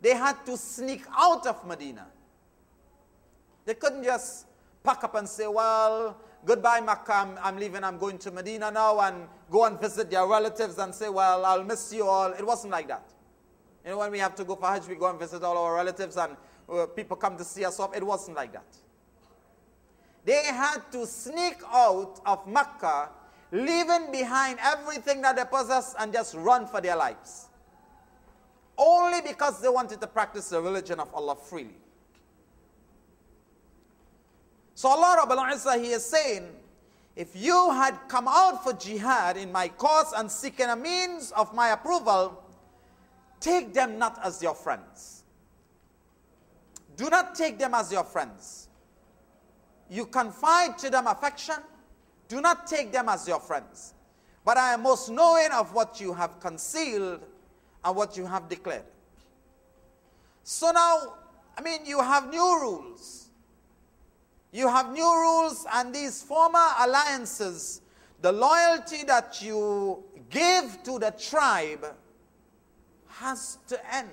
they had to sneak out of Medina. They couldn't just pack up and say, well, goodbye Makkah, I'm, I'm leaving, I'm going to Medina now, and go and visit their relatives and say, well, I'll miss you all. It wasn't like that. You know, when we have to go for Hajj, we go and visit all our relatives and uh, people come to see us off. It wasn't like that. They had to sneak out of Makkah, leaving behind everything that they possess and just run for their lives. Only because they wanted to practice the religion of Allah freely. So Allah Rabbul Izzah, He is saying, if you had come out for jihad in my cause and seeking a means of my approval, take them not as your friends. Do not take them as your friends. You confide to them affection. Do not take them as your friends. But I am most knowing of what you have concealed and what you have declared. So now, I mean, you have new rules. You have new rules, and these former alliances, the loyalty that you gave to the tribe has to end.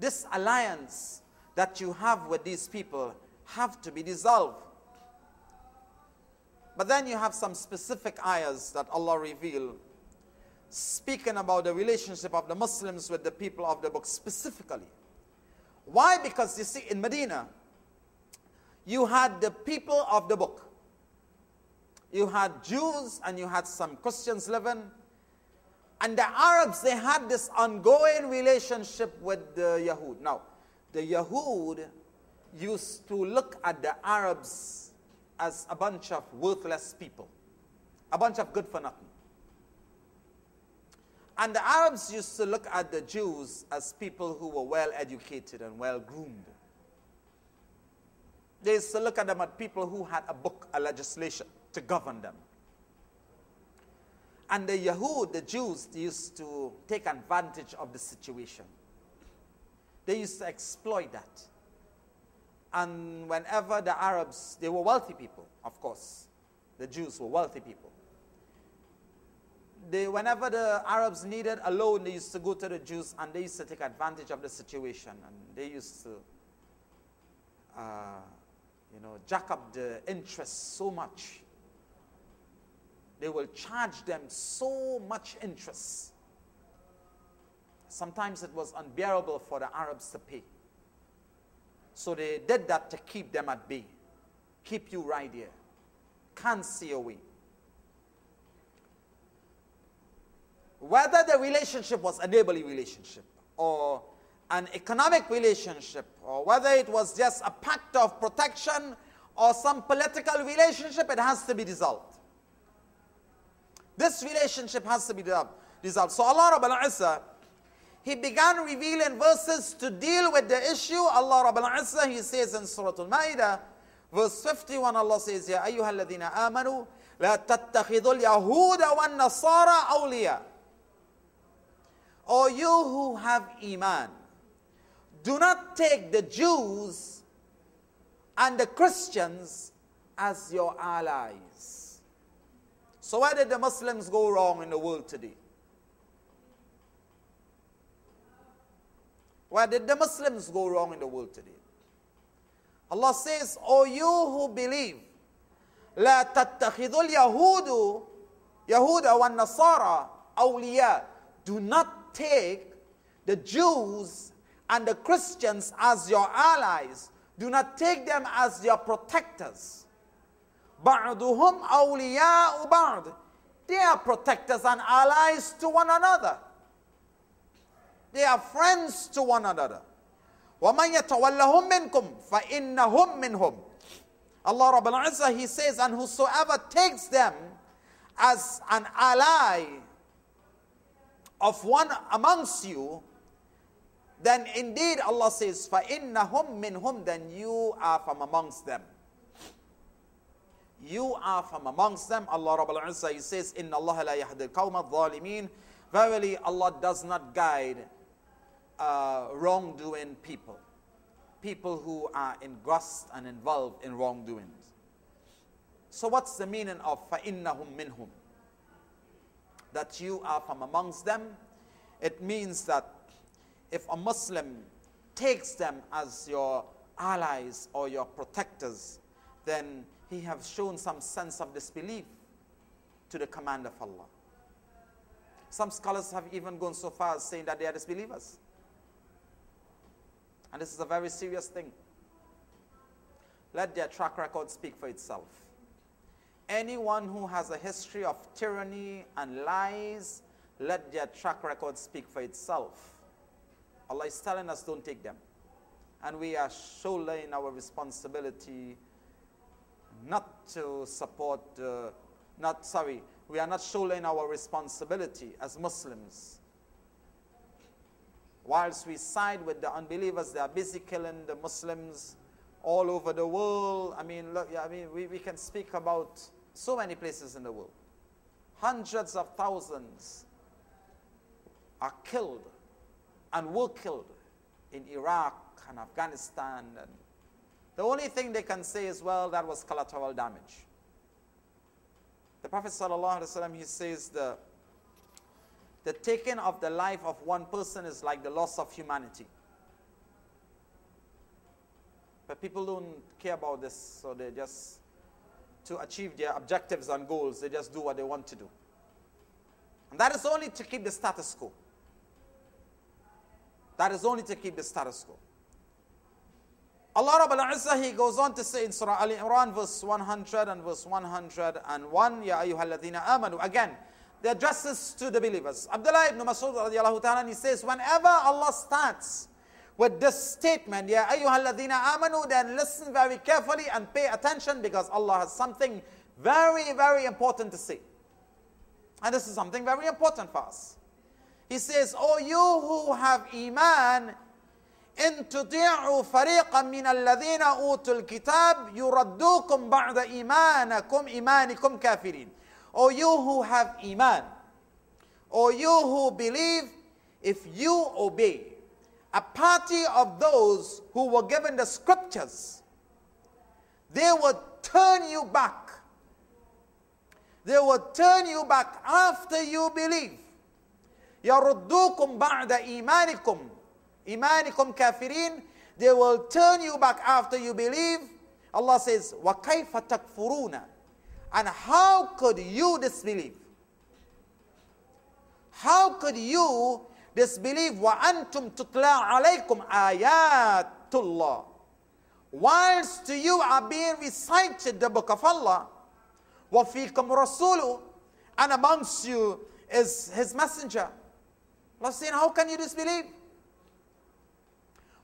This alliance that you have with these people have to be dissolved. But then you have some specific ayahs that Allah revealed, speaking about the relationship of the Muslims with the people of the book specifically. Why? Because you see, in Medina, you had the people of the book. You had Jews and you had some Christians living. And the Arabs, they had this ongoing relationship with the Yahud. Now, the Yahud used to look at the Arabs as a bunch of worthless people, a bunch of good for nothing. And the Arabs used to look at the Jews as people who were well educated and well groomed. They used to look at them as people who had a book, a legislation to govern them. And the Yahud, the Jews, used to take advantage of the situation. They used to exploit that. And whenever the Arabs, they were wealthy people, of course. The Jews were wealthy people. They, whenever the Arabs needed a loan, they used to go to the Jews and they used to take advantage of the situation. And they used to, uh, you know, jack up the interest so much. They will charge them so much interest. Sometimes it was unbearable for the Arabs to pay. So they did that to keep them at bay. Keep you right here. Can't see your way. Whether the relationship was a neighborly relationship or an economic relationship, or whether it was just a pact of protection or some political relationship, it has to be dissolved. This relationship has to be dissolved. So Allah Rabbul Izzah, he began revealing verses to deal with the issue. Allah Rabbul Izzah, he says in Surah Al-Ma'idah, verse fifty-one, Allah says, Ya ayyuhal ladhina amanu, la tattakhidul yahuda wa nasara awliya. O you who have Iman, do not take the Jews and the Christians as your allies. So where did the Muslims go wrong in the world today? Where did the Muslims go wrong in the world today? Allah says, O you who believe, La tattakhidul yahudu, yahuda wa nasara awliya. Do not take the Jews and the Christians as your allies. Do not take them as your protectors. Ba'duhum awliya'u ba'd. They are protectors and allies to one another. They are friends to one another. وَمَنْ يَتَوَلَّهُمْ مِنْكُمْ فَإِنَّهُمْ مِنْهُمْ. Allah Rabbul Izzah, he says, and whosoever takes them as an ally of one amongst you, then indeed Allah says, فَإِنَّهُمْ مِنْهُمْ, then you are from amongst them. You are from amongst them. Allah Rabbul Izzah, he says, إِنَّ اللَّهَ لَا يَهْدِي الْقَوْمَ الظَّالِمِينَ. Verily, Allah does not guide uh, wrongdoing people, people who are engrossed and involved in wrongdoings. So what's the meaning of فَإِنَّهُمْ مِنْهُمْ? That you are from amongst them. It means that if a Muslim takes them as your allies or your protectors, then he has shown some sense of disbelief to the command of Allah. Some scholars have even gone so far as saying that they are disbelievers. And this is a very serious thing. Let their track record speak for itself. Anyone who has a history of tyranny and lies, let their track record speak for itself. Allah is telling us, don't take them. And we are shouldering our responsibility not to support, uh, not, sorry, we are not shouldering our responsibility as Muslims. Whilst we side with the unbelievers, they are busy killing the Muslims all over the world. I mean, look, I mean we, we can speak about so many places in the world. Hundreds of thousands are killed and were killed in Iraq and Afghanistan. And the only thing they can say is, well, that was collateral damage. The Prophet Sallallahu Alaihi Wasallam, he says, the, the taking of the life of one person is like the loss of humanity. But people don't care about this, so they just, to achieve their objectives and goals, they just do what they want to do. And that is only to keep the status quo. That is only to keep the status quo. Allah Rabbul Izzah, he goes on to say in Surah Ali Imran, verse one hundred and verse one hundred and one, Ya ayyuhalladhina amanu. Again, the addresses to the believers. Abdullah ibn Mas'ud radiyallahu ta'ala, he says, whenever Allah starts with this statement, Ya ayyuhalladhina amanu, then listen very carefully and pay attention, because Allah has something very, very important to say. And this is something very important for us. He says, O you who have Iman, إن تطيعوا فريقا من الذين أوتوا الكتاب يردوكم بعد إيمانكم إيمانكم كافرين. O you who have Iman, O you who believe, if you obey a party of those who were given the scriptures, they will turn you back. They will turn you back after you believe. يردوكم بعد إيمانكم Imanikum kafirin, they will turn you back after you believe. Allah says, وَكَيْفَ تَكْفُرُونَ, and how could you disbelieve? How could you disbelieve? وَأَنْتُمْ تُتْلَى عَلَيْكُمْ آيَاتُ اللَّهِ, whilst to you are being recited the book of Allah. وَفِيكُمْ رَسُولُ, and amongst you is His messenger. Allah saying, how can you disbelieve?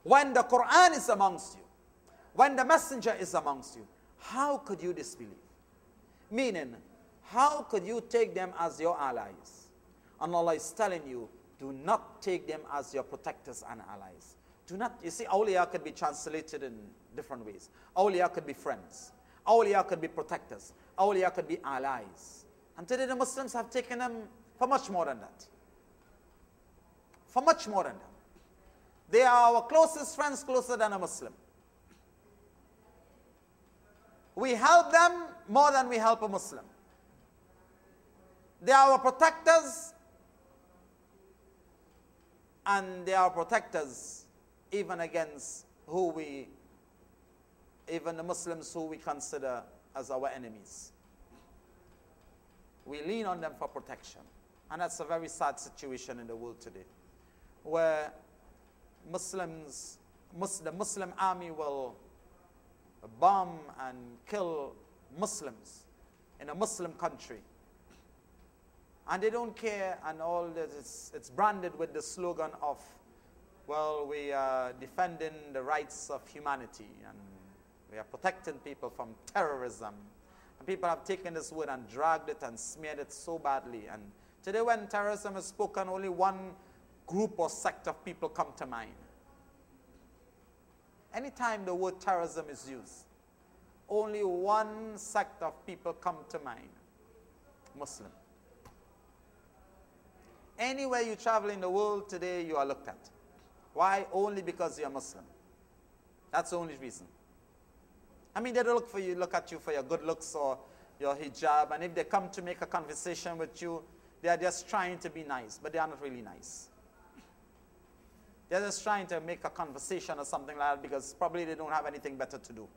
When the Qur'an is amongst you, when the messenger is amongst you, how could you disbelieve? Meaning, how could you take them as your allies? And Allah is telling you, do Do not take them as your protectors and allies. Do not, you see, awliya could be translated in different ways. Awliya could be friends. Awliya could be protectors. Awliya could be allies. And today the Muslims have taken them for much more than that. For much more than that. They are our closest friends, closer than a Muslim. We help them more than we help a Muslim. They are our protectors, and they are protectors even against who we, even the Muslims who we consider as our enemies. We lean on them for protection. And that's a very sad situation in the world today, where Muslims, Mus- the Muslim army will bomb and kill Muslims in a Muslim country. And they don't care, and all this, it's, it's branded with the slogan of, well, we are defending the rights of humanity, and we are protecting people from terrorism. And people have taken this word and dragged it and smeared it so badly. And today when terrorism is spoken, only one group or sect of people come to mind. Anytime the word terrorism is used, only one sect of people come to mind: Muslim. Anywhere you travel in the world today, you are looked at. Why? Only because you are Muslim. That's the only reason. I mean, they don't look for you, look at you for your good looks or your hijab. And if they come to make a conversation with you, they are just trying to be nice, but they are not really nice. They're just trying to make a conversation or something like that because probably they don't have anything better to do.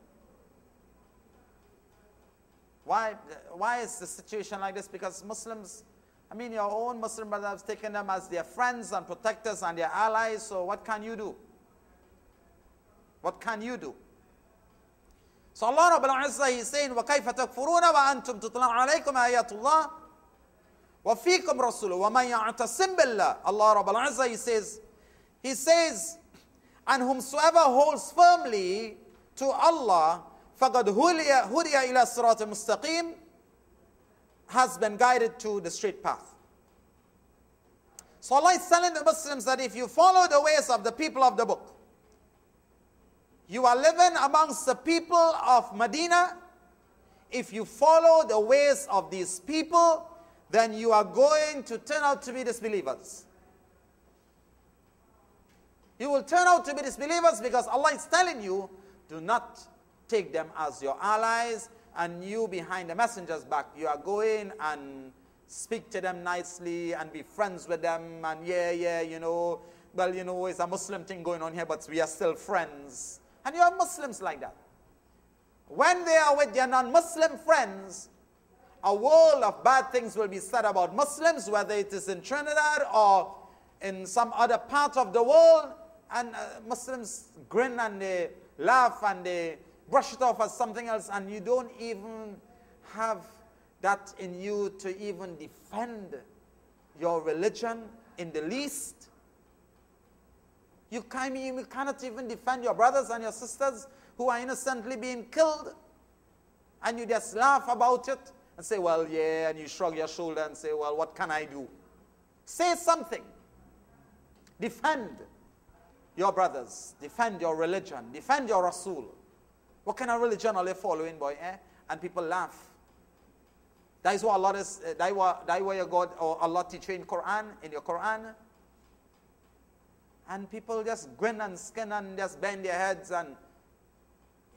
Why, why is the situation like this? Because Muslims, I mean, your own Muslim brothers have taken them as their friends and protectors and their allies, so what can you do? What can you do? So Allah Rabbul Izzah is saying, وَكَيْفَ تَكْفُرُونَ وَأَنْتُمْ تُطْلَعُ عَلَيْكُمْ آيَاتُ اللَّهِ وَفِيكُمْ رَسُولُهُ وَمَنْ يَعْتَصِمْ بِاللَّهِ. Allah Rabbul Izzah, he says, he says, and whomsoever holds firmly to Allah, فَقَدْ هُدِيَ إِلَى صِرَاطِ مُسْتَقِيمٍ, has been guided to the straight path. So Allah is telling the Muslims that if you follow the ways of the people of the book, you are living amongst the people of Medina. If you follow the ways of these people, then you are going to turn out to be disbelievers. You will turn out to be disbelievers because Allah is telling you, do not take them as your allies. And you behind the messenger's back, you are going and speak to them nicely and be friends with them. And yeah, yeah, you know, well, you know, it's a Muslim thing going on here, but we are still friends. And you have Muslims like that. When they are with their non-Muslim friends, a world of bad things will be said about Muslims, whether it is in Trinidad or in some other part of the world. And uh, Muslims grin and they laugh and they brush it off as something else, and you don't even have that in you to even defend your religion in the least. You, can, you cannot even defend your brothers and your sisters who are innocently being killed, and you just laugh about it and say, well, yeah, and you shrug your shoulder and say, well, what can I do? Say something. Defend your brothers. Defend your religion. Defend your Rasul. What kind of religion are they following, boy? Eh? And people laugh. That is what Allah is, uh, that what, that what your God or Allah teach you in Quran, in your Quran. And people just grin and skin and just bend their heads. And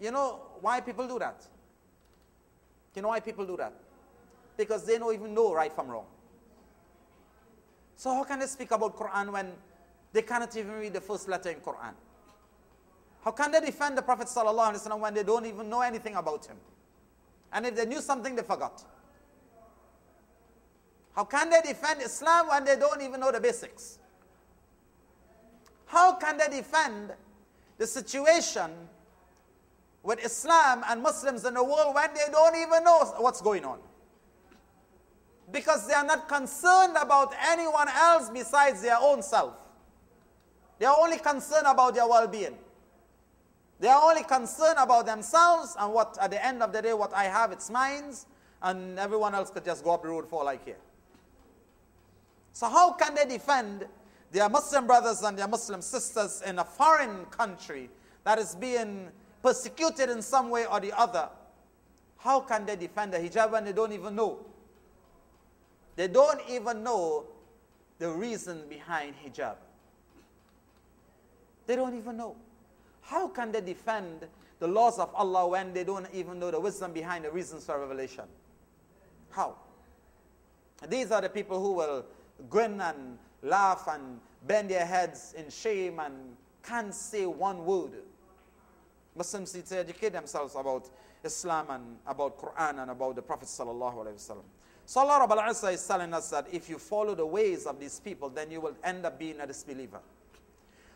you know why people do that? You know why people do that? Because they don't even know right from wrong. So how can they speak about Quran when they cannot even read the first letter in Quran? How can they defend the Prophet Sallallahu Alaihi Wasallam when they don't even know anything about him? And if they knew something, they forgot. How can they defend Islam when they don't even know the basics? How can they defend the situation with Islam and Muslims in the world when they don't even know what's going on? Because they are not concerned about anyone else besides their own self. They are only concerned about their well-being. They are only concerned about themselves and what, at the end of the day, what I have, it's mine, and everyone else could just go up the road for all I care. So how can they defend their Muslim brothers and their Muslim sisters in a foreign country that is being persecuted in some way or the other, how can they defend the hijab when they don't even know? They don't even know the reason behind hijab. They don't even know. How can they defend the laws of Allah when they don't even know the wisdom behind the reasons for revelation? How? These are the people who will grin and laugh and bend their heads in shame and can't say one word. Muslims need to educate themselves about Islam and about Quran and about the Prophet Sallallahu Alaihi Wasallam. So Allah Rabbul Izzah is telling us that if you follow the ways of these people, then you will end up being a disbeliever.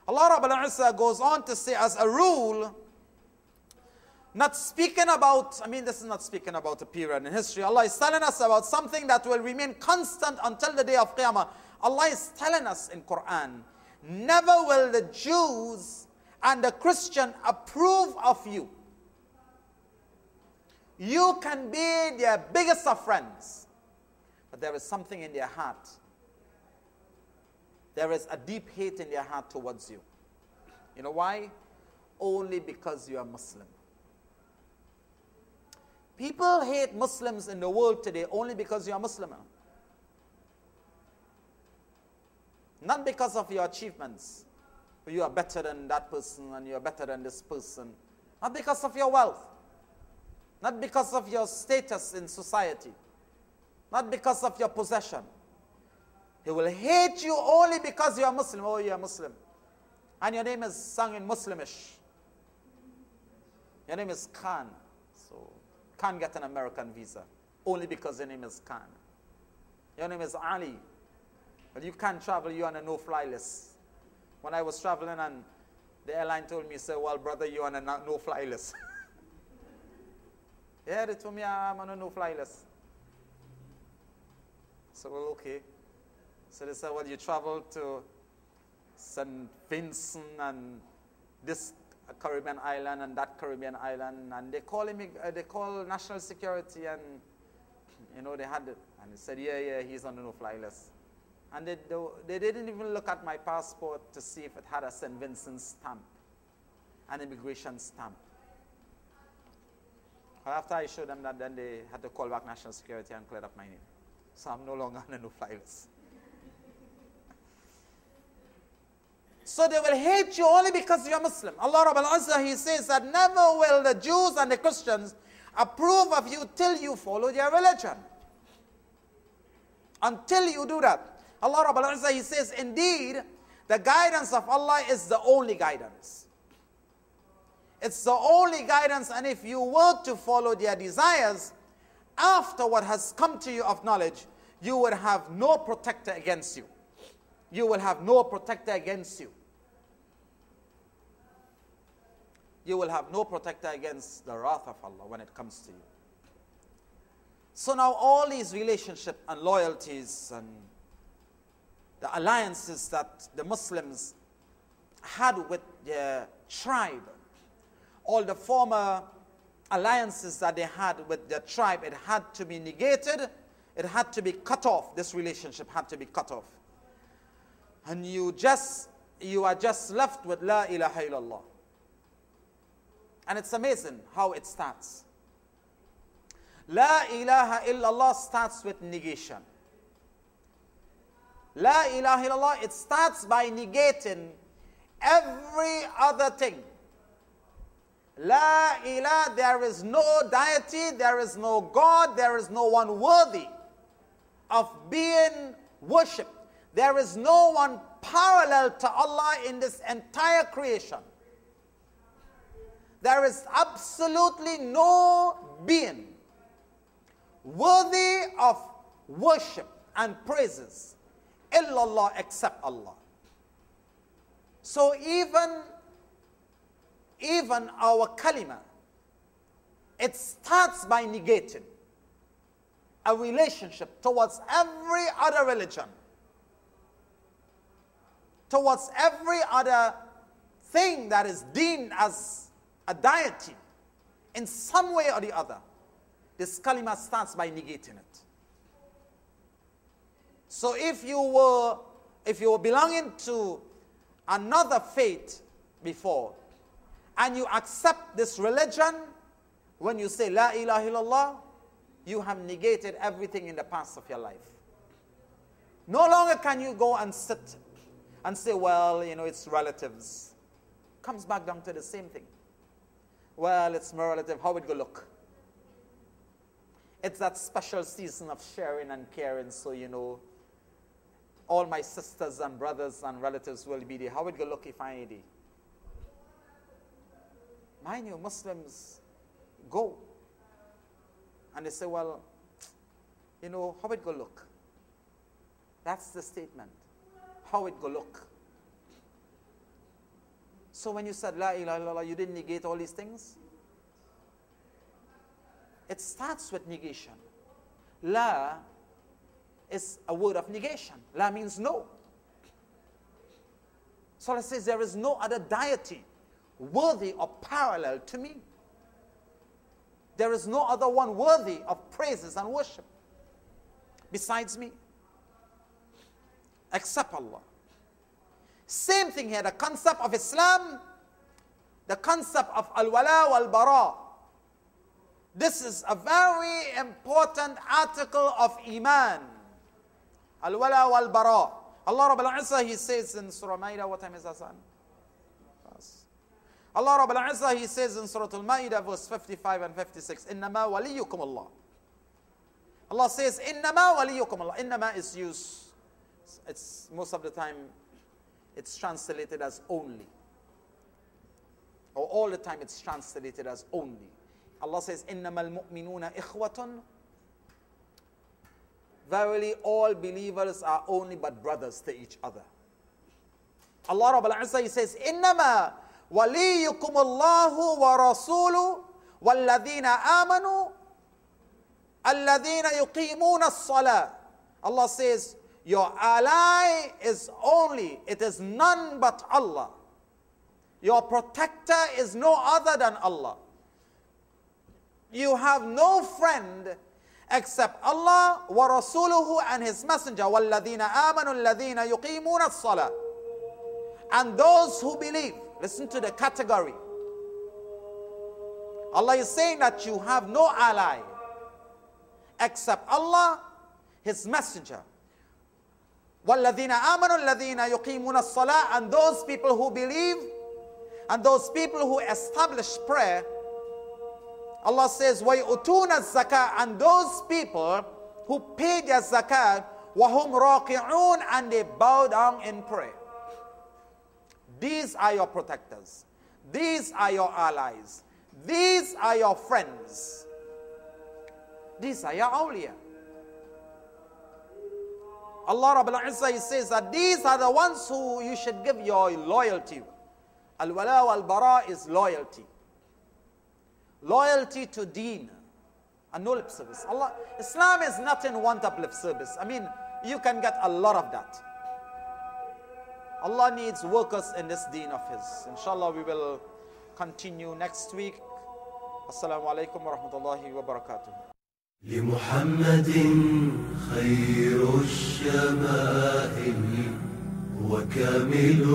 Allah Rabbul Izzah goes on to say, as a rule, not speaking about, I mean, this is not speaking about a period in history. Allah is telling us about something that will remain constant until the day of Qiyamah. Allah is telling us in Quran, never will the Jews and the Christian approve of you. You can be their biggest of friends, but there is something in their heart. There is a deep hate in their heart towards you. You know why? Only because you are Muslim. People hate Muslims in the world today only because you are Muslim. Not because of your achievements. You are better than that person and you are better than this person. Not because of your wealth. Not because of your status in society. Not because of your possession. He will hate you only because you are Muslim. Oh, you are Muslim. And your name is sung in Muslimish. Your name is Khan. So, can't get an American visa. Only because your name is Khan. Your name is Ali. But you can't travel. You're on a no-fly list. When I was traveling and the airline told me, say, well, brother, you're on a no-fly list. Yeah, they told me I'm on a no-fly list. So, well, okay. So they said, well, you travel to Saint Vincent and this Caribbean island and that Caribbean island, and they call him, uh, they call national security, and you know they had it, and they said, yeah, yeah, he's on the no-fly list, and they, they didn't even look at my passport to see if it had a Saint Vincent stamp, an immigration stamp. After I showed them that, then they had to call back national security and cleared up my name, so I'm no longer on the no-fly list. So they will hate you only because you are Muslim. Allah Rabbul Izzah, He says that never will the Jews and the Christians approve of you till you follow their religion. Until you do that. Allah Rabbul Izzah, He says, indeed, the guidance of Allah is the only guidance. It's the only guidance, and if you were to follow their desires, after what has come to you of knowledge, you would have no protector against you. You will have no protector against you. You will have no protector against the wrath of Allah when it comes to you. So now all these relationships and loyalties and the alliances that the Muslims had with their tribe, all the former alliances that they had with their tribe, it had to be negated, it had to be cut off. This relationship had to be cut off. And you just, you are just left with La ilaha illallah. And it's amazing how it starts. La ilaha illallah starts with negation. La ilaha illallah, it starts by negating every other thing. La ilaha, there is no deity, there is no God, there is no one worthy of being worshipped. There is no one parallel to Allah in this entire creation. There is absolutely no being worthy of worship and praises, illallah, except Allah. So even, even our kalima, it starts by negating a relationship towards every other religion, towards every other thing that is deemed as a deity in some way or the other. This kalima starts by negating it. So if you were if you were belonging to another faith before, and you accept this religion, when you say La ilaha illallah, you have negated everything in the past of your life. No longer can you go and sit and say, well, you know, it's relatives. Comes back down to the same thing. Well, it's my relative, how it go look? It's that special season of sharing and caring, so, you know, all my sisters and brothers and relatives will be there. How it go look if I ain't there? Mind you, Muslims go. And they say, well, you know, how it go look? That's the statement. How it go look? So when you said La ilaha illallah, you didn't negate all these things? It starts with negation. La is a word of negation. La means no. So it says there is no other deity worthy or parallel to me. There is no other one worthy of praises and worship besides me, except Allah. Same thing here, the concept of Islam, the concept of al-wala wal-bara. This is a very important article of Iman. Al-wala wal-bara. Allah Rabbul Izzah, He says in Surah Ma'idah, what time is that, son? Allah Rabbul Izzah, He says in Surah Al-Ma'idah, verse fifty-five and fifty-six, Innama waliyukum Allah. Allah says, Innama waliyukum Allah. Innama is used, it's most of the time, it's translated as only. Or all the time it's translated as only. Allah says, Innama al-mu'minuna ikhwatun. Verily, all believers are only but brothers to each other. Allah Rabbul Izzah, He says, Innama وَلِيُّكُمُ اللَّهُ وَرَسُولُهُ وَالَّذِينَ آمَنُوا الَّذِينَ يُقِيمُونَ الصَّلَاةَ. Allah says, your ally is only, it is none but Allah. Your protector is no other than Allah. You have no friend except Allah, وَرَسُولُهُ, and His Messenger. وَالَّذِينَ آمَنُوا الَّذِينَ يُقِيمُونَ الصَّلَاةَ. And those who believe. Listen to the category. Allah is saying that you have no ally except Allah, His Messenger. وَالَّذِينَ آمَنُوا الَّذِينَ يُقِيمُونَ الصَّلَاةَ. And those people who believe and those people who establish prayer. Allah says, وَيُؤْتُونَ الزَّكَاةَ. And those people who pay their zakat, وَهُمْ رَاكِعُونَ. And they bow down in prayer. These are your protectors. These are your allies. These are your friends. These are your awliya. Allah Rabbul Izzah says that these are the ones who you should give your loyalty. Al-wala wal-bara is loyalty. Loyalty to Deen. And no lip service. Allah, Islam is not in want of lip service. I mean, you can get a lot of that. Allah needs workers in this deen of His. Inshallah, we will continue next week. Assalamualaikum warahmatullahi wabarakatuh. لمحمد خير الشمائل وكامل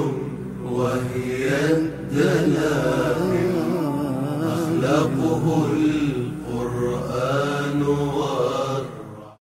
وهي الدلائل أخلاقه القرآن